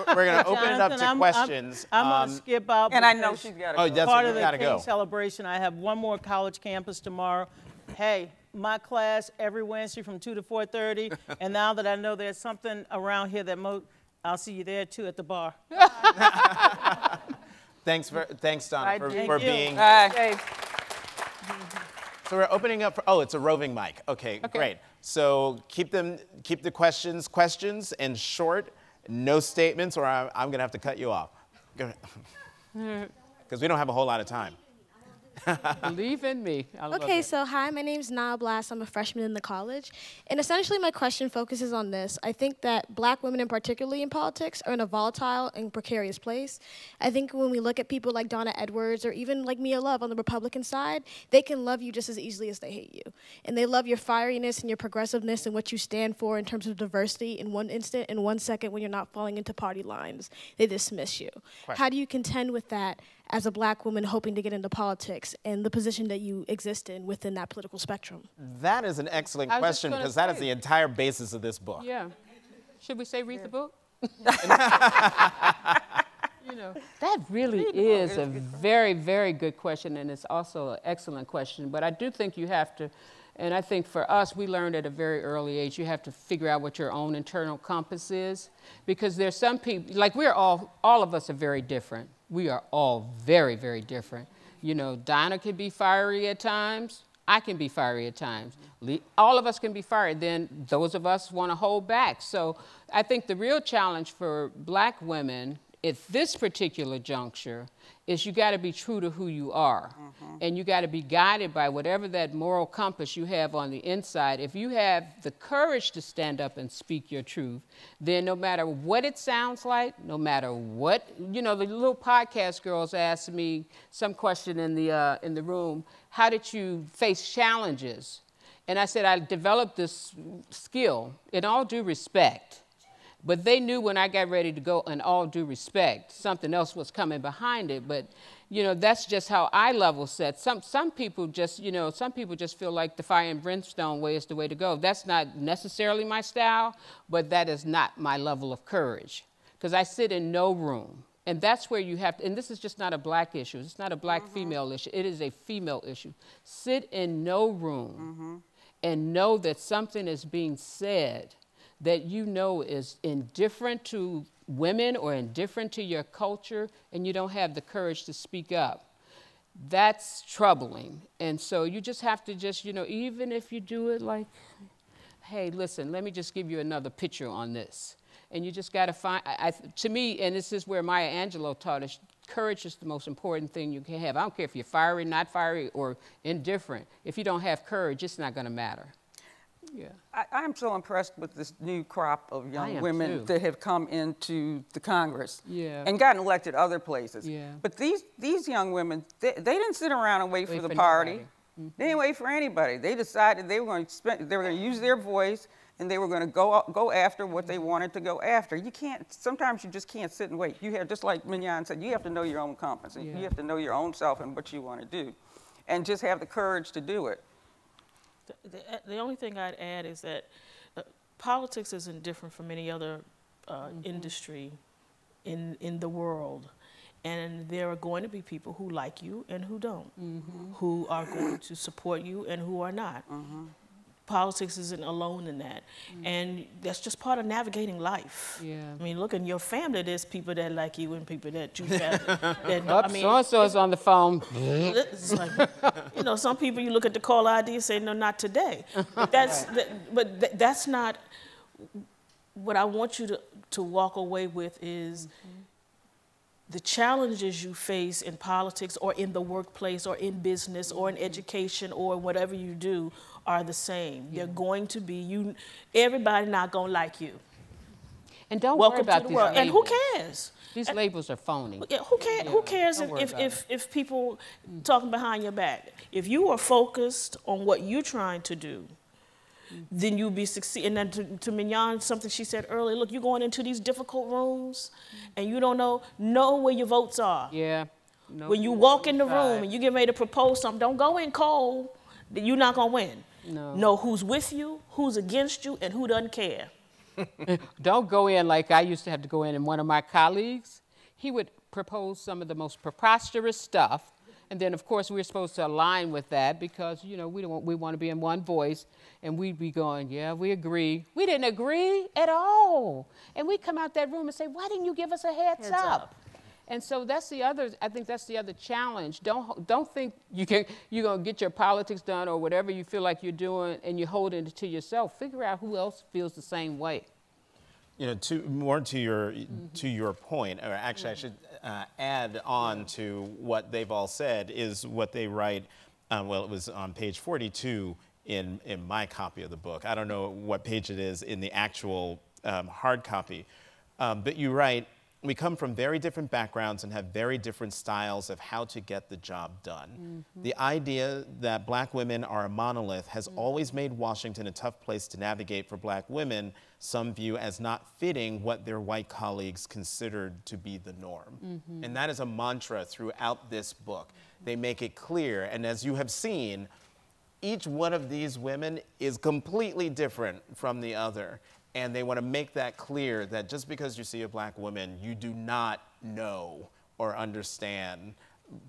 We're going to open it up to questions. I'm going to skip out. And I know she's got to go. Oh, that's part of the King celebration. I have one more college campus tomorrow. Hey, my class every Wednesday from 2 to 4:30. And now that I know there's something around here that I'll see you there too at the bar. Thanks, Donna, for being here. So we're opening up for, oh, it's a roving mic. Okay, great. So keep the questions and short, no statements, or I'm going to have to cut you off. Because we don't have a whole lot of time. Believe in me. Okay, so hi, my name's Nile Blast. I'm a freshman in the college. And essentially my question focuses on this. I think that black women, particularly in politics, are in a volatile and precarious place. I think when we look at people like Donna Edwards or even like Mia Love on the Republican side, they can love you just as easily as they hate you. And they love your fieriness and your progressiveness and what you stand for in terms of diversity in one instant and 1 second when you're not falling into party lines. They dismiss you. Right. How do you contend with that as a black woman hoping to get into politics and the position that you exist in within that political spectrum? That is an excellent question because that is the entire basis of this book. Yeah. Should we say read the book? You know, that really is a very, very good question, and it's also an excellent question. But I do think you have to, and I think for us, we learned at a very early age, you have to figure out what your own internal compass is, because there's some people, like we're all of us are very different. We are all very, very different. You know, Donna can be fiery at times. I can be fiery at times. All of us can be fiery. Then those of us want to hold back. So I think the real challenge for black women at this particular juncture is you got to be true to who you are. Mm-hmm. And you got to be guided by whatever that moral compass you have on the inside. If you have the courage to stand up and speak your truth, then no matter what it sounds like, no matter what, you know, the little podcast girls asked me some question in the room, how did you face challenges? And I said, I developed this skill in all due respect. But they knew when I got ready to go, in all due respect, something else was coming behind it. But, you know, that's just how I level set. Some people just, you know, some people just feel like the fire and brimstone way is the way to go. That's not necessarily my style, but that is not my level of courage. Because I sit in no room. And that's where you have to, and this is just not a black issue. It's not a black female issue. It is a female issue. Sit in no room and know that something is being said that you know is indifferent to women or indifferent to your culture, and you don't have the courage to speak up. That's troubling. And so you just have to just, you know, even if you do it like, hey, listen, let me just give you another picture on this. And you just gotta find, to me, and this is where Maya Angelou taught us, courage is the most important thing you can have. I don't care if you're fiery, not fiery, or indifferent. If you don't have courage, it's not gonna matter. Yeah. I'm so impressed with this new crop of young women that have come into the Congress and gotten elected other places. Yeah. But these young women, they didn't sit around and wait for the party. Mm-hmm. They didn't wait for anybody. They decided they were going to use their voice, and they were going to go after what they wanted to go after. You can't, sometimes you just can't sit and wait. You have, just like Minyon said, you have to know your own compass. Yeah. You have to know your own self and what you want to do, and just have the courage to do it. The only thing I'd add is that politics isn't different from any other industry in the world. And there are going to be people who like you and who don't, who are going to support you and who are not. Politics isn't alone in that. And that's just part of navigating life. Yeah. I mean, look, in your family, there's people that like you and people that you that don't. I mean, so-and-so's on the phone. It's like, you know, some people you look at the call ID and say, no, not today. But that's, that's not what I want you to walk away with is the challenges you face in politics or in the workplace or in business or in education or whatever you do are the same. Yeah. They're going to be, everybody not gonna like you. And don't worry about these labels. And who cares? These labels are phony. Yeah, who cares if people talking behind your back? If you are focused on what you're trying to do, then you'll be succeeding. And then to Minyon, something she said earlier, look, you're going into these difficult rooms and you don't know where your votes are. Yeah. No, when you walk in the room and you get ready to propose something, don't go in cold, that you're not gonna win. No. Know who's with you, who's against you, and who doesn't care. Don't go in like I used to have to go in, and one of my colleagues, he would propose some of the most preposterous stuff. And then, of course, we're supposed to align with that because, you know, we want to be in one voice. And we'd be going, yeah, we agree. We didn't agree at all. And we'd come out that room and say, why didn't you give us a heads up? And so that's the other, I think that's the other challenge. Don't think you're going to get your politics done or whatever you feel like you're doing and you're holding it to yourself. Figure out who else feels the same way. You know, to your point, or actually I should add on to what they've all said is what they write, well, it was on page 42 in my copy of the book. I don't know what page it is in the actual hard copy, but you write, we come from very different backgrounds and have very different styles of how to get the job done. The idea that black women are a monolith has always made Washington a tough place to navigate for black women, some view as not fitting what their white colleagues considered to be the norm. And that is a mantra throughout this book. They make it clear, and as you have seen, each one of these women is completely different from the other. And they want to make that clear that just because you see a black woman, you do not know or understand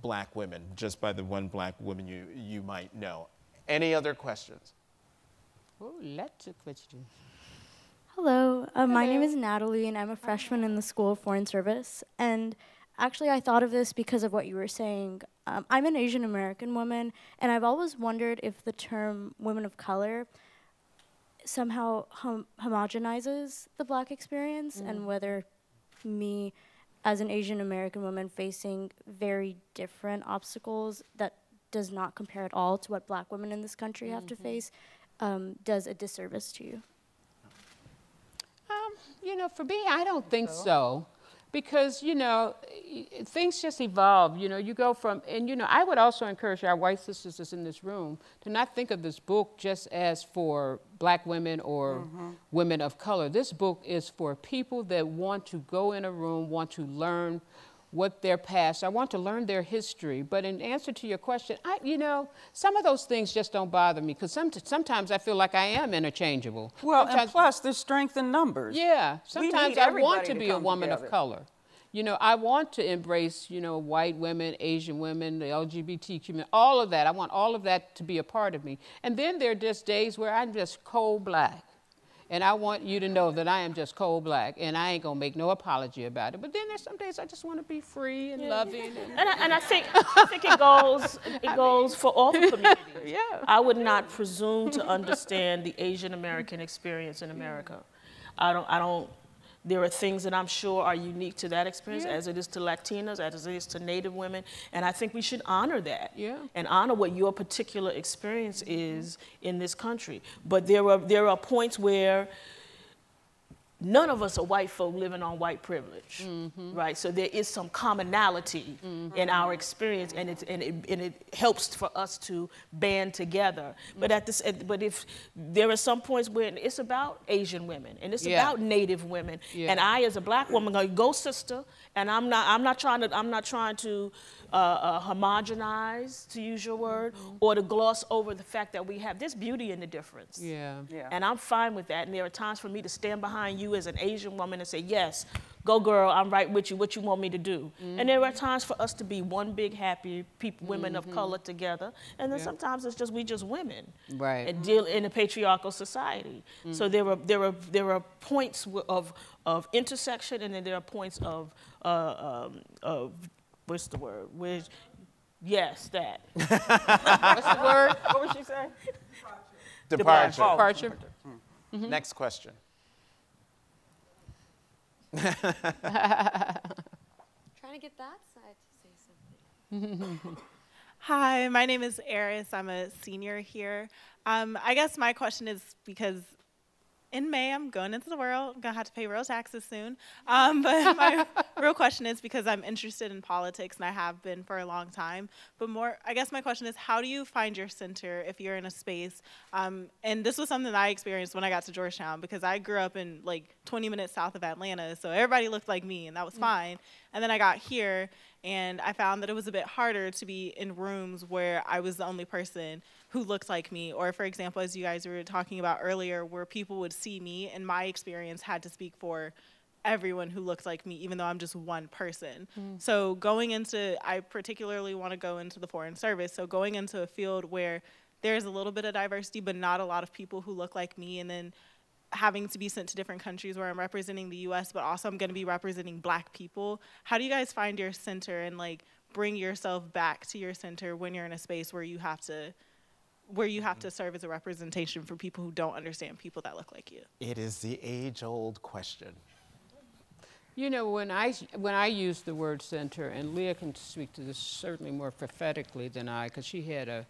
black women just by the one black woman you might know. Any other questions? Oh, let's a question. Hello, my name is Natalie, and I'm a freshman in the School of Foreign Service. And actually, I thought of this because of what you were saying. I'm an Asian American woman, and I've always wondered if the term women of color somehow homogenizes the black experience and whether me as an Asian American woman facing very different obstacles that does not compare at all to what black women in this country have to face does a disservice to you. You know, for me, I don't think so. Because, you know, things just evolve. You know, you go from, and, you know, I would also encourage our white sisters that's in this room to not think of this book just as for black women or women of color. This book is for people that want to go in a room, want to learn what their past, I want to learn their history. But in answer to your question, you know, some of those things just don't bother me because sometimes I feel like I am interchangeable. Well, sometimes, and plus there's strength in numbers. Yeah, sometimes I want to be a woman of color. You know, I want to embrace, you know, white women, Asian women, the LGBT community, all of that. I want all of that to be a part of me. And then there are just days where I'm just cold black. And I want you to know that I am just cold black, and I ain't gonna make no apology about it. But then there's some days I just want to be free and loving. And I think it goes for all the communities. Yeah. I would not presume to understand the Asian American experience in America. I don't. There are things that I'm sure are unique to that experience, as it is to Latinas, as it is to Native women, and I think we should honor that and honor what your particular experience is in this country. But there are points where none of us are white folk living on white privilege, right? So there is some commonality in our experience, and it helps for us to band together. But if there are some points where it's about Asian women and it's about Native women, and I as a Black woman going, go sister, and I'm not trying to homogenize, to use your word, or to gloss over the fact that we have this beauty in the difference. And I'm fine with that. And there are times for me to stand behind you as an Asian woman and say, yes, go girl, I'm right with you, what you want me to do? And there are times for us to be one big happy people, women of color together, and then sometimes it's just, we just women. Right. And deal in a patriarchal society. So there are points of intersection, and then there are points of what's the word? Which, yes, that. What's the word? What would she say? Departure. Next question. Trying to get that side to say something. Hi, my name is Eris. I'm a senior here. I guess my question is, because in May, I'm going into the world. I'm going to have to pay real taxes soon. But my real question is, because I'm interested in politics, and I have been for a long time. But more, I guess my question is, how do you find your center if you're in a space? And this was something that I experienced when I got to Georgetown, because I grew up in like 20 minutes south of Atlanta. So everybody looked like me, and that was fine. And then I got here, and I found that it was a bit harder to be in rooms where I was the only person who looked like me, or for example, as you guys were talking about earlier, where people would see me, and my experience had to speak for everyone who looked like me, even though I'm just one person. So going into, I particularly want to go into the foreign service, so going into a field where there's a little bit of diversity, but not a lot of people who look like me, and then having to be sent to different countries where I'm representing the US, but also I'm gonna be representing Black people. How do you guys find your center and like bring yourself back to your center when you're in a space where you have to serve as a representation for people who don't understand people that look like you? It is the age-old question. You know, when I use the word center, and Leah can speak to this certainly more prophetically than I, because she had a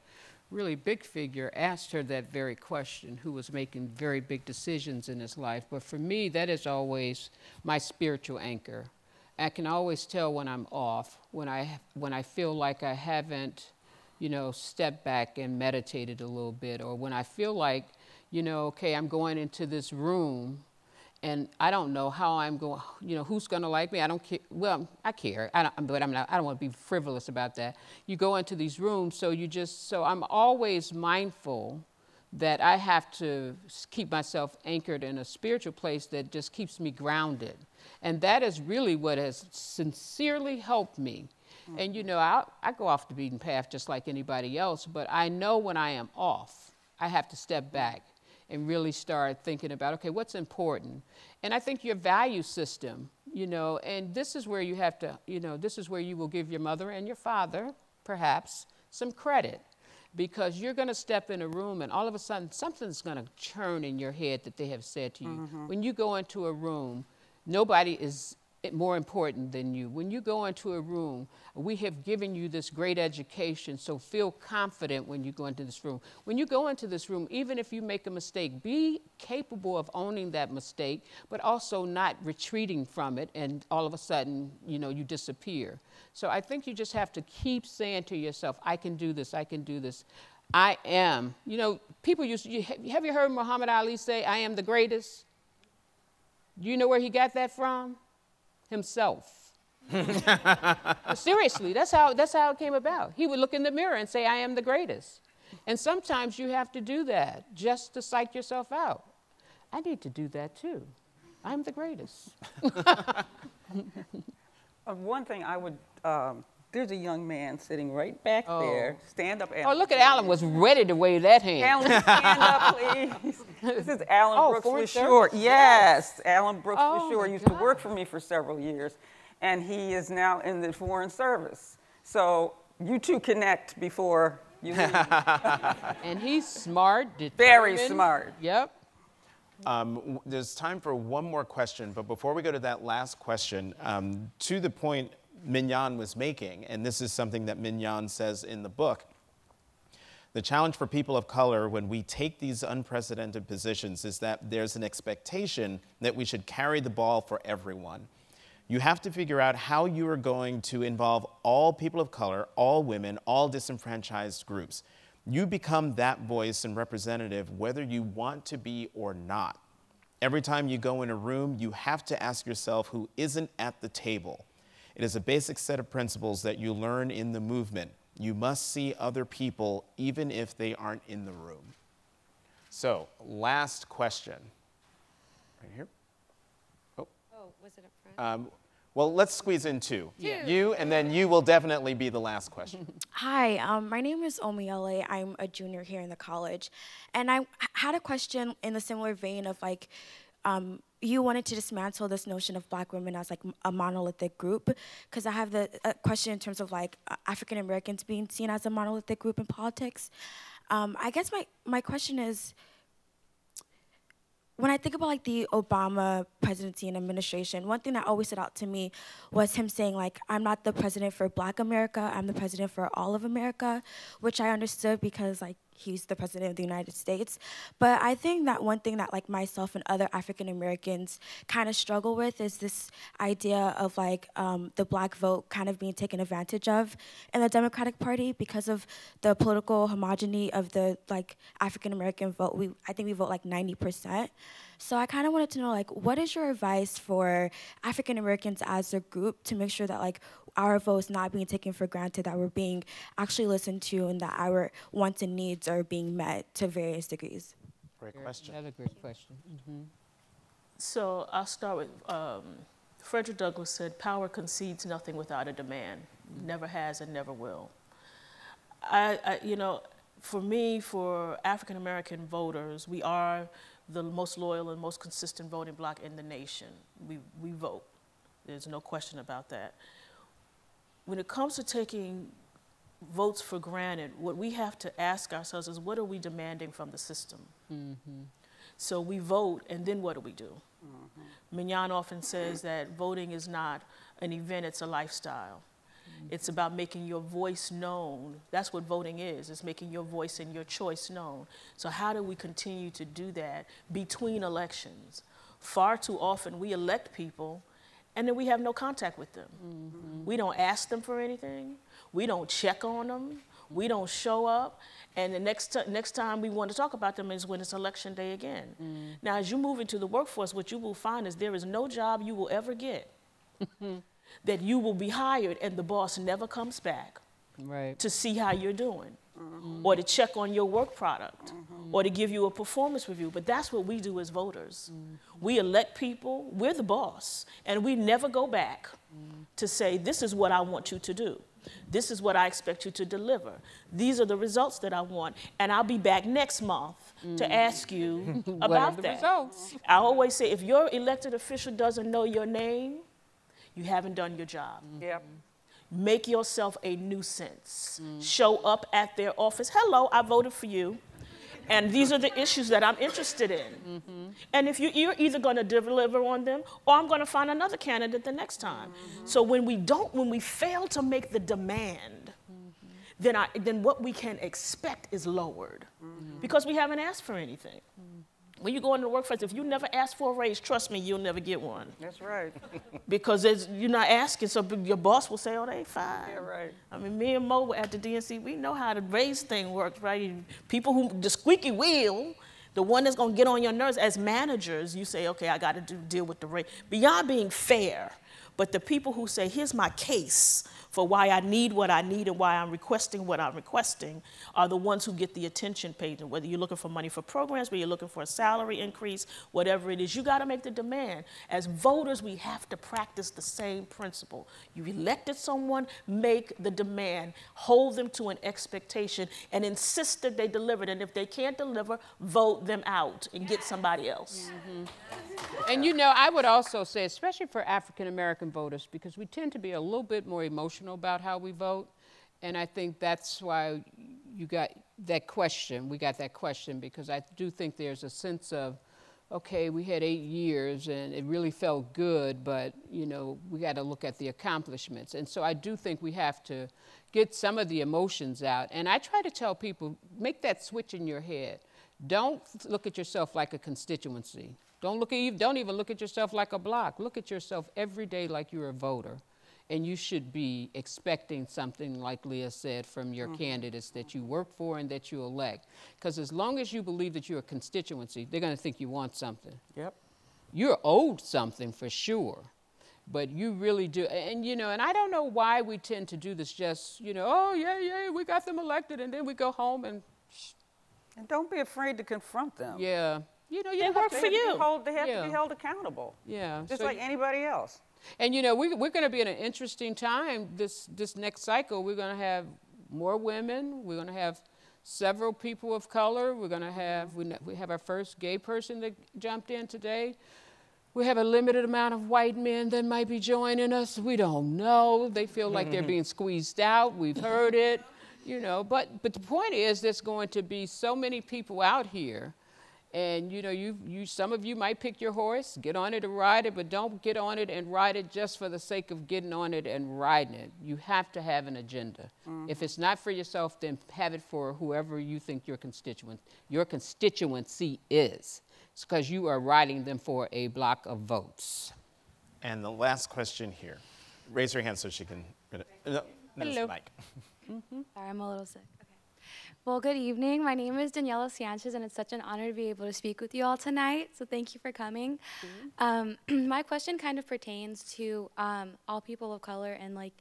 really big figure asked her that very question, who was making very big decisions in his life. But for me, that is always my spiritual anchor. I can always tell when I'm off, when I feel like I haven't, you know, stepped back and meditated a little bit, or when I feel like, you know, okay, I'm going into this room and I don't know how I'm going, you know, who's going to like me? I don't care. Well, I care, I don't want to be frivolous about that. You go into these rooms, so I'm always mindful that I have to keep myself anchored in a spiritual place that just keeps me grounded. And that is really what has sincerely helped me. And, you know, I go off the beaten path just like anybody else, but I know when I am off, I have to step back and really start thinking about, okay, what's important? And I think your value system, you know, and this is where you have to, you know, this is where you will give your mother and your father, perhaps, some credit, because you're gonna step in a room and all of a sudden something's gonna churn in your head that they have said to you. When you go into a room, nobody is more important than you. When you go into a room, we have given you this great education, so feel confident when you go into this room. When you go into this room, even if you make a mistake, be capable of owning that mistake, but also not retreating from it and all of a sudden, you know, you disappear. So I think you just have to keep saying to yourself, I can do this, I can do this. I am, you know, people used to, have you heard Muhammad Ali say, I am the greatest? Do you know where he got that from? Himself. Seriously, that's how it came about. He would look in the mirror and say, I am the greatest. And sometimes you have to do that just to psych yourself out. I need to do that too. I'm the greatest. One thing I would, there's a young man sitting right back there. Stand up, Alan. Oh, look at Alan, was ready to wave that hand. Alan, stand up, please. This is Alan Brooks LeSure. Yes, Alan Brooks LeSure used to work for me for several years, and he is now in the Foreign Service. So you two connect before you leave. And he's smart, determined. Very smart. Yep. There's time for one more question, but before we go to that last question, to the point Minyon was making, and this is something that Minyon says in the book, the challenge for people of color when we take these unprecedented positions is that there's an expectation that we should carry the ball for everyone. You have to figure out how you are going to involve all people of color, all women, all disenfranchised groups. You become that voice and representative whether you want to be or not. Every time you go in a room, you have to ask yourself who isn't at the table. It is a basic set of principles that you learn in the movement. You must see other people even if they aren't in the room. So, last question. Right here. Oh. Oh, was it up front? Well, let's squeeze in two. Yeah. You, and then you will definitely be the last question. Hi, my name is Omiele. I'm a junior here in the college. And I had a question in a similar vein of like, you wanted to dismantle this notion of black women as like a monolithic group, because I have the question in terms of like African Americans being seen as a monolithic group in politics. I guess my question is, when I think about like the Obama presidency and administration, one thing that always stood out to me was him saying like, I'm not the president for black America, I'm the president for all of America, which I understood because like he's the president of the United States. But I think that one thing that like myself and other African Americans kind of struggle with is this idea of like the black vote kind of being taken advantage of in the Democratic Party because of the political homogeneity of the like African American vote. I think we vote like 90%. So I kind of wanted to know like, what is your advice for African Americans as a group to make sure that like our votes not being taken for granted, that we're being actually listened to, and that our wants and needs are being met to various degrees? Great question. Another great question. Mm-hmm. So I'll start with, Frederick Douglass said, power concedes nothing without a demand. Mm-hmm. Never has and never will. You know, for me, for African American voters, we are the most loyal and most consistent voting bloc in the nation. We vote. There's no question about that. When it comes to taking votes for granted, what we have to ask ourselves is, what are we demanding from the system? Mm-hmm. So we vote, and then what do we do? Mm-hmm. Minyon often says that voting is not an event, it's a lifestyle. Mm-hmm. It's about making your voice known. That's what voting is. It's making your voice and your choice known. So how do we continue to do that between elections? Far too often, we elect people and then we have no contact with them. Mm-hmm. We don't ask them for anything. We don't check on them. We don't show up. And the next time we want to talk about them is when it's election day again. Mm. Now, as you move into the workforce, what you will find is there is no job you will ever get that you will be hired and the boss never comes back to see how you're doing, mm-hmm. or to check on your work product, mm-hmm. or to give you a performance review. But that's what we do as voters. Mm-hmm. We elect people, we're the boss, and we never go back mm-hmm. to say, this is what I want you to do. This is what I expect you to deliver. These are the results that I want, and I'll be back next month mm-hmm. to ask you about what are the results? I always say, if your elected official doesn't know your name, you haven't done your job. Mm-hmm. Yep. Make yourself a nuisance. Mm. Show up at their office. Hello, I voted for you. And these are the issues that I'm interested in. Mm-hmm. And if you're either gonna deliver on them or I'm gonna find another candidate the next time. Mm-hmm. So when we fail to make the demand, mm-hmm. then what we can expect is lowered mm-hmm. because we haven't asked for anything. Mm-hmm. When you go into the workforce, if you never ask for a raise, trust me, you'll never get one. That's right. Because you're not asking, so your boss will say, oh, they fine. Yeah, right. I mean, me and Mo at the DNC, we know how the raise thing works, right? People who, the squeaky wheel, the one that's gonna get on your nerves, as managers, you say, okay, I gotta deal with the raise. Beyond being fair, but the people who say, here's my case for why I need what I need and why I'm requesting what I'm requesting are the ones who get the attention paid. And whether you're looking for money for programs, whether you're looking for a salary increase, whatever it is, you gotta make the demand. As voters, we have to practice the same principle. You elected someone, make the demand, hold them to an expectation, and insist that they deliver it. And if they can't deliver, vote them out and get somebody else. Mm-hmm. And you know, I would also say, especially for African American voters, because we tend to be a little bit more emotional about how we vote, and I think that's why we got that question because I do think there's a sense of okay, we had 8 years and it really felt good, but you know, we got to look at the accomplishments. And so I do think we have to get some of the emotions out. And I try to tell people, make that switch in your head. Don't look at yourself like a constituency. Don't even look at yourself like a block. Look at yourself every day like you're a voter. And you should be expecting something, like Leah said, from your candidates that you work for and that you elect. Because as long as you believe that you're a constituency, they're going to think you want something. Yep. You're owed something for sure. But you really do. And, you know, and I don't know why we tend to do this just, you know, oh, yeah, yeah, we got them elected. And then we go home and... And don't be afraid to confront them. Yeah. You know, they work for you. They have to be held accountable. Yeah. Just like anybody else. And, you know, we're going to be in an interesting time this next cycle. We're going to have more women. We're going to have several people of color. We're going to have, we have our first gay person that jumped in today. We have a limited amount of white men that might be joining us. We don't know. They feel like they're being squeezed out. We've heard it, you know. But the point is there's going to be so many people out here. And, you know, some of you might pick your horse, get on it and ride it, but don't get on it and ride it just for the sake of getting on it and riding it. You have to have an agenda. Mm-hmm. If it's not for yourself, then have it for whoever you think your constituency is. It's because you are riding them for a block of votes. And the last question here. Raise your hand so she can... Hello. Mike. Mm-hmm. Sorry, I'm a little sick. Well, good evening. My name is Daniela Sanchez, and it's such an honor to be able to speak with you all tonight, so thank you for coming. My question kind of pertains to all people of color and like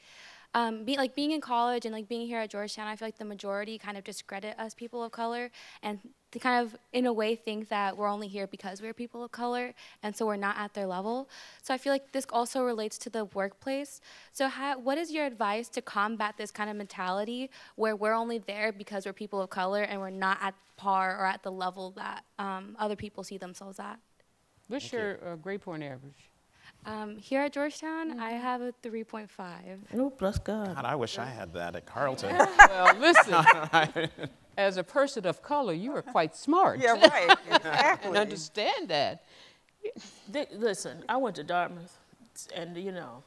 being in college and like being here at Georgetown. I feel like the majority kind of discredit us people of color and they kind of in a way think that we're only here because we're people of color and so we're not at their level. So I feel like this also relates to the workplace. So what is your advice to combat this kind of mentality where we're only there because we're people of color and we're not at par or at the level that other people see themselves at? What's your grade point average? Here at Georgetown, I have a 3.5. Oh, bless God. God, I wish I had that at Carleton. Well, listen, as a person of color, you are quite smart. Yeah, right, exactly. And understand that. Listen, I went to Dartmouth, and you know,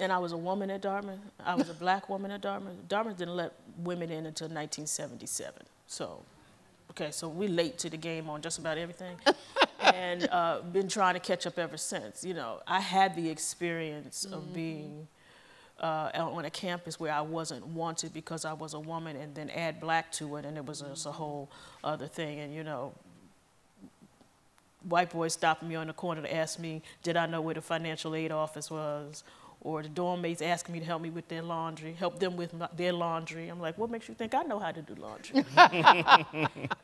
and I was a woman at Dartmouth. I was a black woman at Dartmouth. Dartmouth didn't let women in until 1977. So, okay, so we're late to the game on just about everything. And been trying to catch up ever since. You know, I had the experience of being on a campus where I wasn't wanted because I was a woman, and then add black to it, and it was just a whole other thing. And, you know, white boys stopped me on the corner to ask me, did I know where the financial aid office was? Or the dorm mates asking me to help me with their laundry, help them with their laundry. I'm like, what makes you think I know how to do laundry?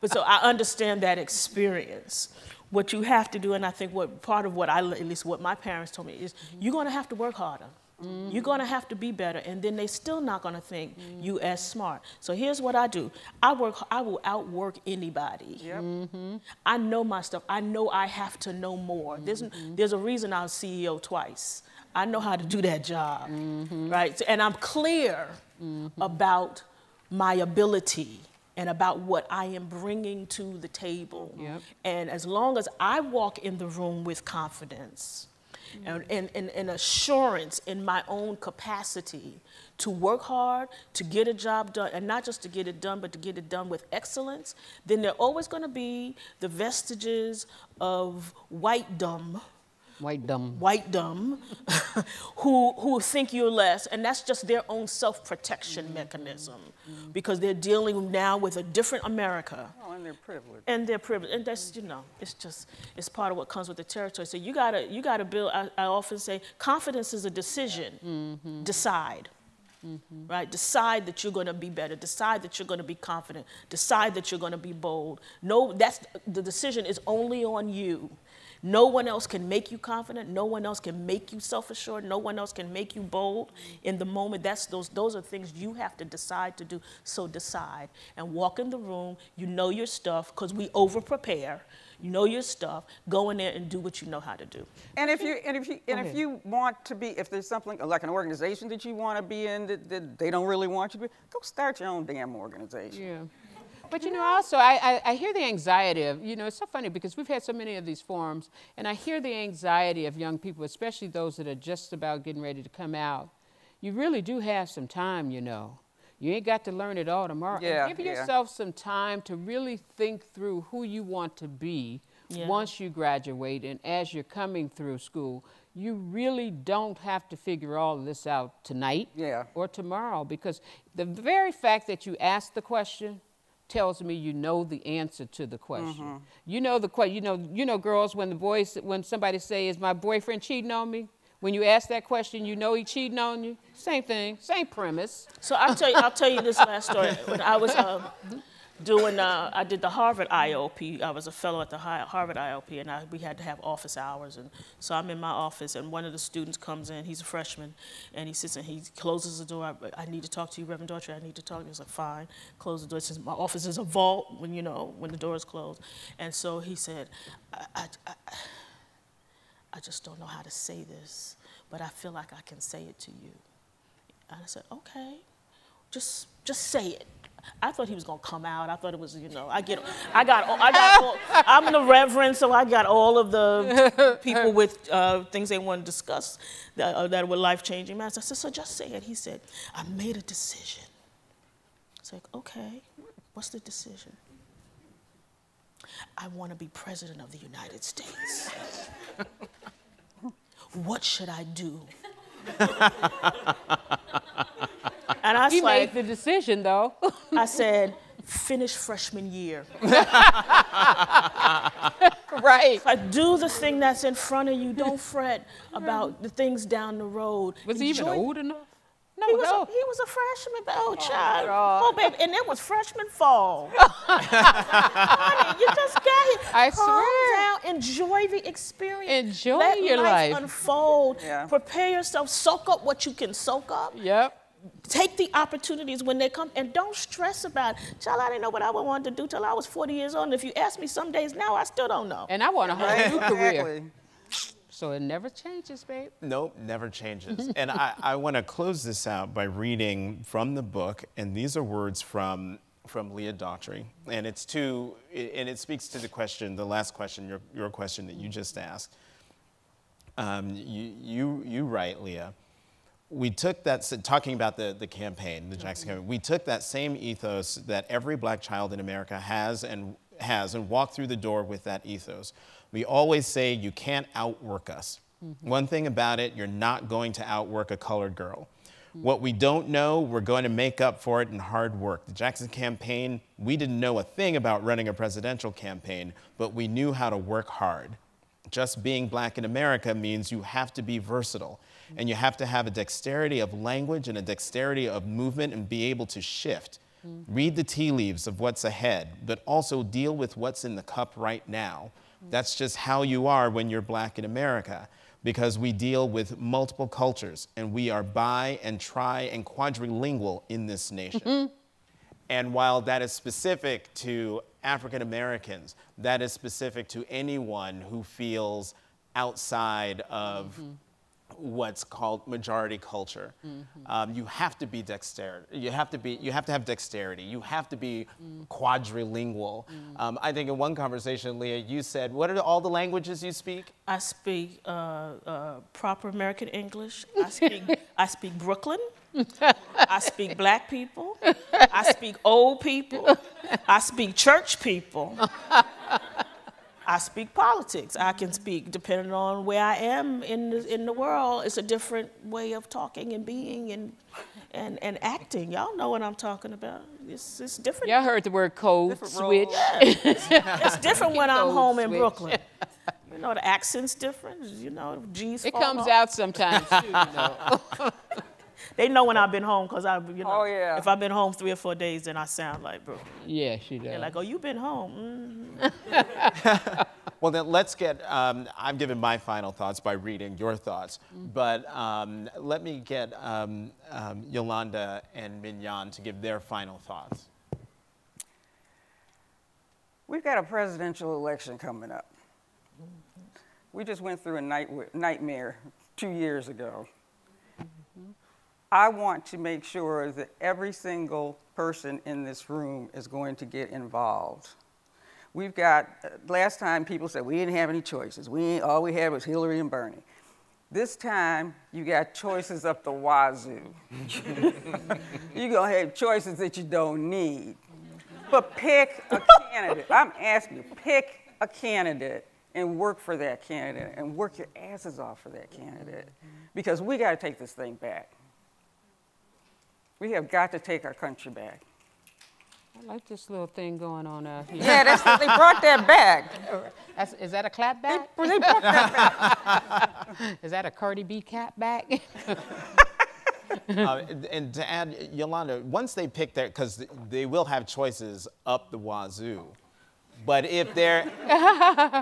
But so I understand that experience. What you have to do, and I think what part of what at least what my parents told me is, you're gonna have to work harder. You're gonna have to be better, and then they're still not gonna think you as smart. So here's what I do. I will outwork anybody. Yep. I know my stuff. I know I have to know more. There's a reason I was CEO twice. I know how to do that job, right? So, and I'm clear about my ability and about what I am bringing to the table. Yep. And as long as I walk in the room with confidence and assurance in my own capacity to work hard, to get a job done, and not just to get it done, but to get it done with excellence, then there are always gonna be the vestiges of white dumb, who think you're less, and that's just their own self-protection mechanism, because they're dealing now with a different America. Oh, and they're privileged. And they're privileged, and that's, you know, it's just, it's part of what comes with the territory. So you gotta build, I often say, confidence is a decision. Decide. Right? Decide that you're going to be better. Decide that you're going to be confident. Decide that you're going to be bold. No, that's the decision is only on you. No one else can make you confident. No one else can make you self-assured. No one else can make you bold in the moment. That's those are things you have to decide to do. So decide and walk in the room. You know your stuff, because we over-prepare. You know your stuff. Go in there and do what you know how to do. And if you want to be, if there's something like an organization that you want to be in that they don't really want you to be, go start your own damn organization. Yeah. But you know, also, I hear the anxiety of, you know, it's so funny because we've had so many of these forums, and I hear the anxiety of young people, especially those that are just about getting ready to come out. You really do have some time, you know. You ain't got to learn it all tomorrow. Yeah, give yourself some time to really think through who you want to be once you graduate and as you're coming through school. You really don't have to figure all of this out tonight or tomorrow, because the very fact that you asked the question tells me you know the answer to the question. Mm-hmm. You know the question. You know, girls, when the boys, when somebody say, "Is my boyfriend cheating on me?" When you ask that question, you know he cheating on you. Same thing, same premise. So I'll tell you this last story. When I was I did the Harvard IOP. I was a fellow at the Harvard IOP, and we had to have office hours. And so I'm in my office, and one of the students comes in. He's a freshman, and he sits and he closes the door. I need to talk to you, Reverend Daughtry. I need to talk to you. I was like, fine. Close the door. Since my office is a vault, when you know when the door is closed. And so he said, I just don't know how to say this, but I feel like I can say it to you. And I said, okay, just say it. I thought he was gonna come out. I thought it was, you know, I'm the reverend, so I got all of the people with things they want to discuss that were life-changing matters. I said, so just say it. He said, I made a decision. It's like, okay, what's the decision? I want to be president of the United States. What should I do? And I was like, made the decision, though. I said, finish freshman year. Right. Like, do the thing that's in front of you. Don't fret about the things down the road. Was he even old enough? No, he was a freshman, but oh, child. Oh, baby, and it was freshman fall. Honey, you just got here. Calm down, enjoy the experience. Enjoy your life. Let life unfold. Yeah. Prepare yourself, soak up what you can soak up. Yep. Take the opportunities when they come, and don't stress about it. Child, I didn't know what I wanted to do till I was 40 years old, and if you ask me some days now, I still don't know. And I want a whole new career. So it never changes, babe. Nope, never changes. And I want to close this out by reading from the book, and these are words from Leah Daughtry, and it speaks to the question, the last question, your question that you just asked. You write, Leah, we took that, talking about the campaign, the Jackson campaign, we took that same ethos that every black child in America has and walked through the door with that ethos. We always say you can't outwork us. Mm-hmm. One thing about it, you're not going to outwork a colored girl. Mm-hmm. What we don't know, we're going to make up for it in hard work. The Jackson campaign, we didn't know a thing about running a presidential campaign, but we knew how to work hard. Just being black in America means you have to be versatile, mm-hmm. and you have to have a dexterity of language and a dexterity of movement and be able to shift. Mm-hmm. Read the tea leaves of what's ahead, but also deal with what's in the cup right now. That's just how you are when you're black in America, because we deal with multiple cultures, and we are bi and tri and quadrilingual in this nation. Mm-hmm. And while that is specific to African Americans, that is specific to anyone who feels outside of mm-hmm. what's called majority culture. Mm-hmm. You have to be dexterous. You have to have dexterity. You have to be quadrilingual. Mm-hmm. I think in one conversation, Leah, you said, what are all the languages you speak? I speak proper American English. I speak Brooklyn. I speak black people. I speak old people. I speak church people. I speak politics. I can speak, depending on where I am in the world, it's a different way of talking and being and acting. Y'all know what I'm talking about. It's different. Y'all heard the word code switch. Yeah. It's different when I'm home in Brooklyn. You know, the accent's different. You know, G's fall off. It comes out sometimes, too, you know. They know when I've been home, because if I've been home 3 or 4 days, then I sound like Brooklyn. Yeah, she does. They're like, oh, you've been home. Mm-hmm. Well, then let's get, I'm giving my final thoughts by reading your thoughts, mm-hmm. but let me get Yolanda and Minyon to give their final thoughts. We've got a presidential election coming up. Mm-hmm. We just went through a nightmare 2 years ago. I want to make sure that every single person in this room is going to get involved. We've got, last time people said we didn't have any choices. All we had was Hillary and Bernie. This time, you got choices up the wazoo. You're gonna have choices that you don't need. But pick a candidate. I'm asking you, pick a candidate and work for that candidate and work your asses off for that candidate. Because we gotta take this thing back. We have got to take our country back. I like this little thing going on out here. Yeah, that's, they brought that back. Is that a clap back? They brought that back. Is that a Cardi B cap back? And to add, Yolanda, once they pick their, because they will have choices up the wazoo, but if their,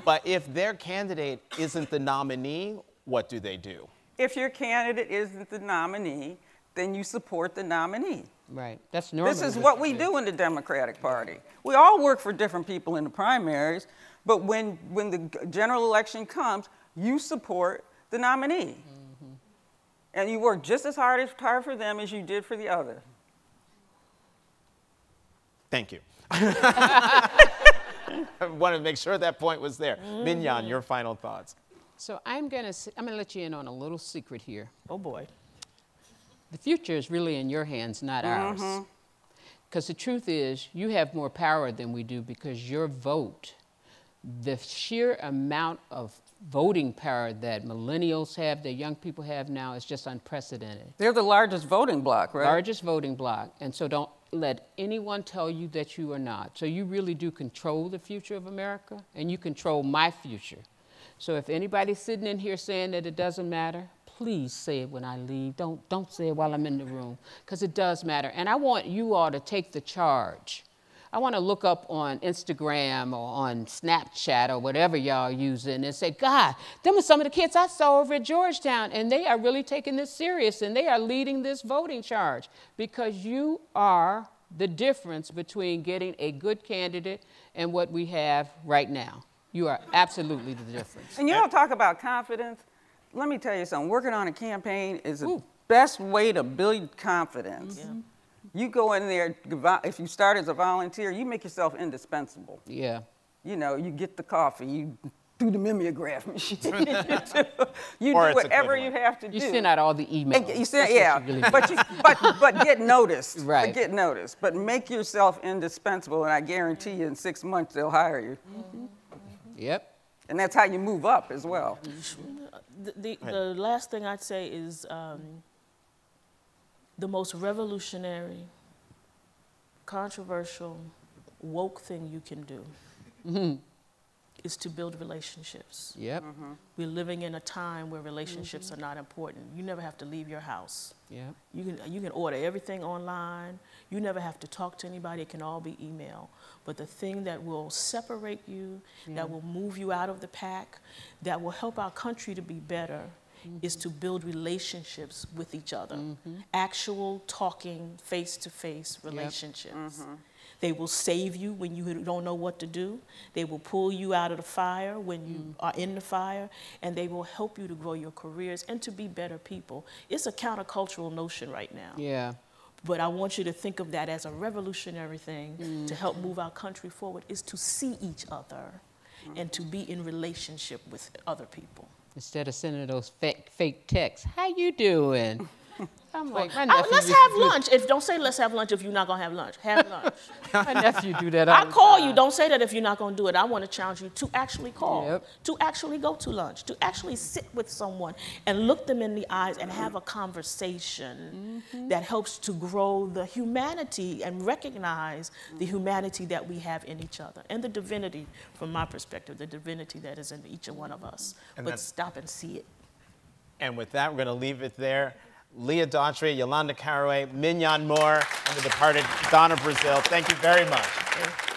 but if their candidate isn't the nominee, what do they do? If your candidate isn't the nominee, then you support the nominee. Right, that's normal. This is what we do in the Democratic Party. We all work for different people in the primaries, but when the general election comes, you support the nominee. Mm-hmm. And you work just as hard for them as you did for the other. Thank you. I wanted to make sure that point was there. Mm-hmm. Minyon, your final thoughts. So I'm gonna let you in on a little secret here. Oh boy. The future is really in your hands, not ours. Because the truth is, you have more power than we do because your vote, the sheer amount of voting power that millennials have, that young people have now, is just unprecedented. They're the largest voting bloc, right? Largest voting bloc. And so don't let anyone tell you that you are not. So you really do control the future of America, and you control my future. So if anybody's sitting in here saying that it doesn't matter, please say it when I leave. Don't say it while I'm in the room, because it does matter. And I want you all to take the charge. I want to look up on Instagram or on Snapchat or whatever y'all using and say, God, them are some of the kids I saw over at Georgetown, and they are really taking this serious, and they are leading this voting charge, because you are the difference between getting a good candidate and what we have right now. You are absolutely the difference. And you don't talk about confidence. Let me tell you something, working on a campaign is the best way to build confidence. Yeah. You go in there, if you start as a volunteer, you make yourself indispensable. Yeah. You know, you get the coffee, you do the mimeograph machine. you do whatever you have to do. You send out all the emails. And you send, yeah, you really but get noticed. Right. But get noticed, but make yourself indispensable, and I guarantee you in 6 months they'll hire you. Mm-hmm. Mm-hmm. Yep. And that's how you move up as well. The last thing I'd say is the most revolutionary, controversial, woke thing you can do is to build relationships. Yep. Mm-hmm. We're living in a time where relationships are not important. You never have to leave your house. Yep. You can order everything online. You never have to talk to anybody. It can all be email. But the thing that will separate you, that will move you out of the pack, that will help our country to be better, is to build relationships with each other. Actual talking, face-to-face relationships. They will save you when you don't know what to do. They will pull you out of the fire when you are in the fire, and they will help you to grow your careers and to be better people. It's a countercultural notion right now. Yeah. But I want you to think of that as a revolutionary thing to help move our country forward, is to see each other and to be in relationship with other people. Instead of sending those fake texts, how you doing? I'm like, let's have lunch. Don't say let's have lunch if you're not going to have lunch. Have lunch. My nephew do that all the time. I call you. Don't say that if you're not going to do it. I want to challenge you to actually call, to actually go to lunch, to actually sit with someone and look them in the eyes and have a conversation that helps to grow the humanity and recognize the humanity that we have in each other and the divinity, from my perspective, the divinity that is in each one of us. And but stop and see it. And with that, we're going to leave it there. Leah Daughtry, Yolanda Caraway, Minyon Moore, and the departed Donna Brazile. Thank you very much.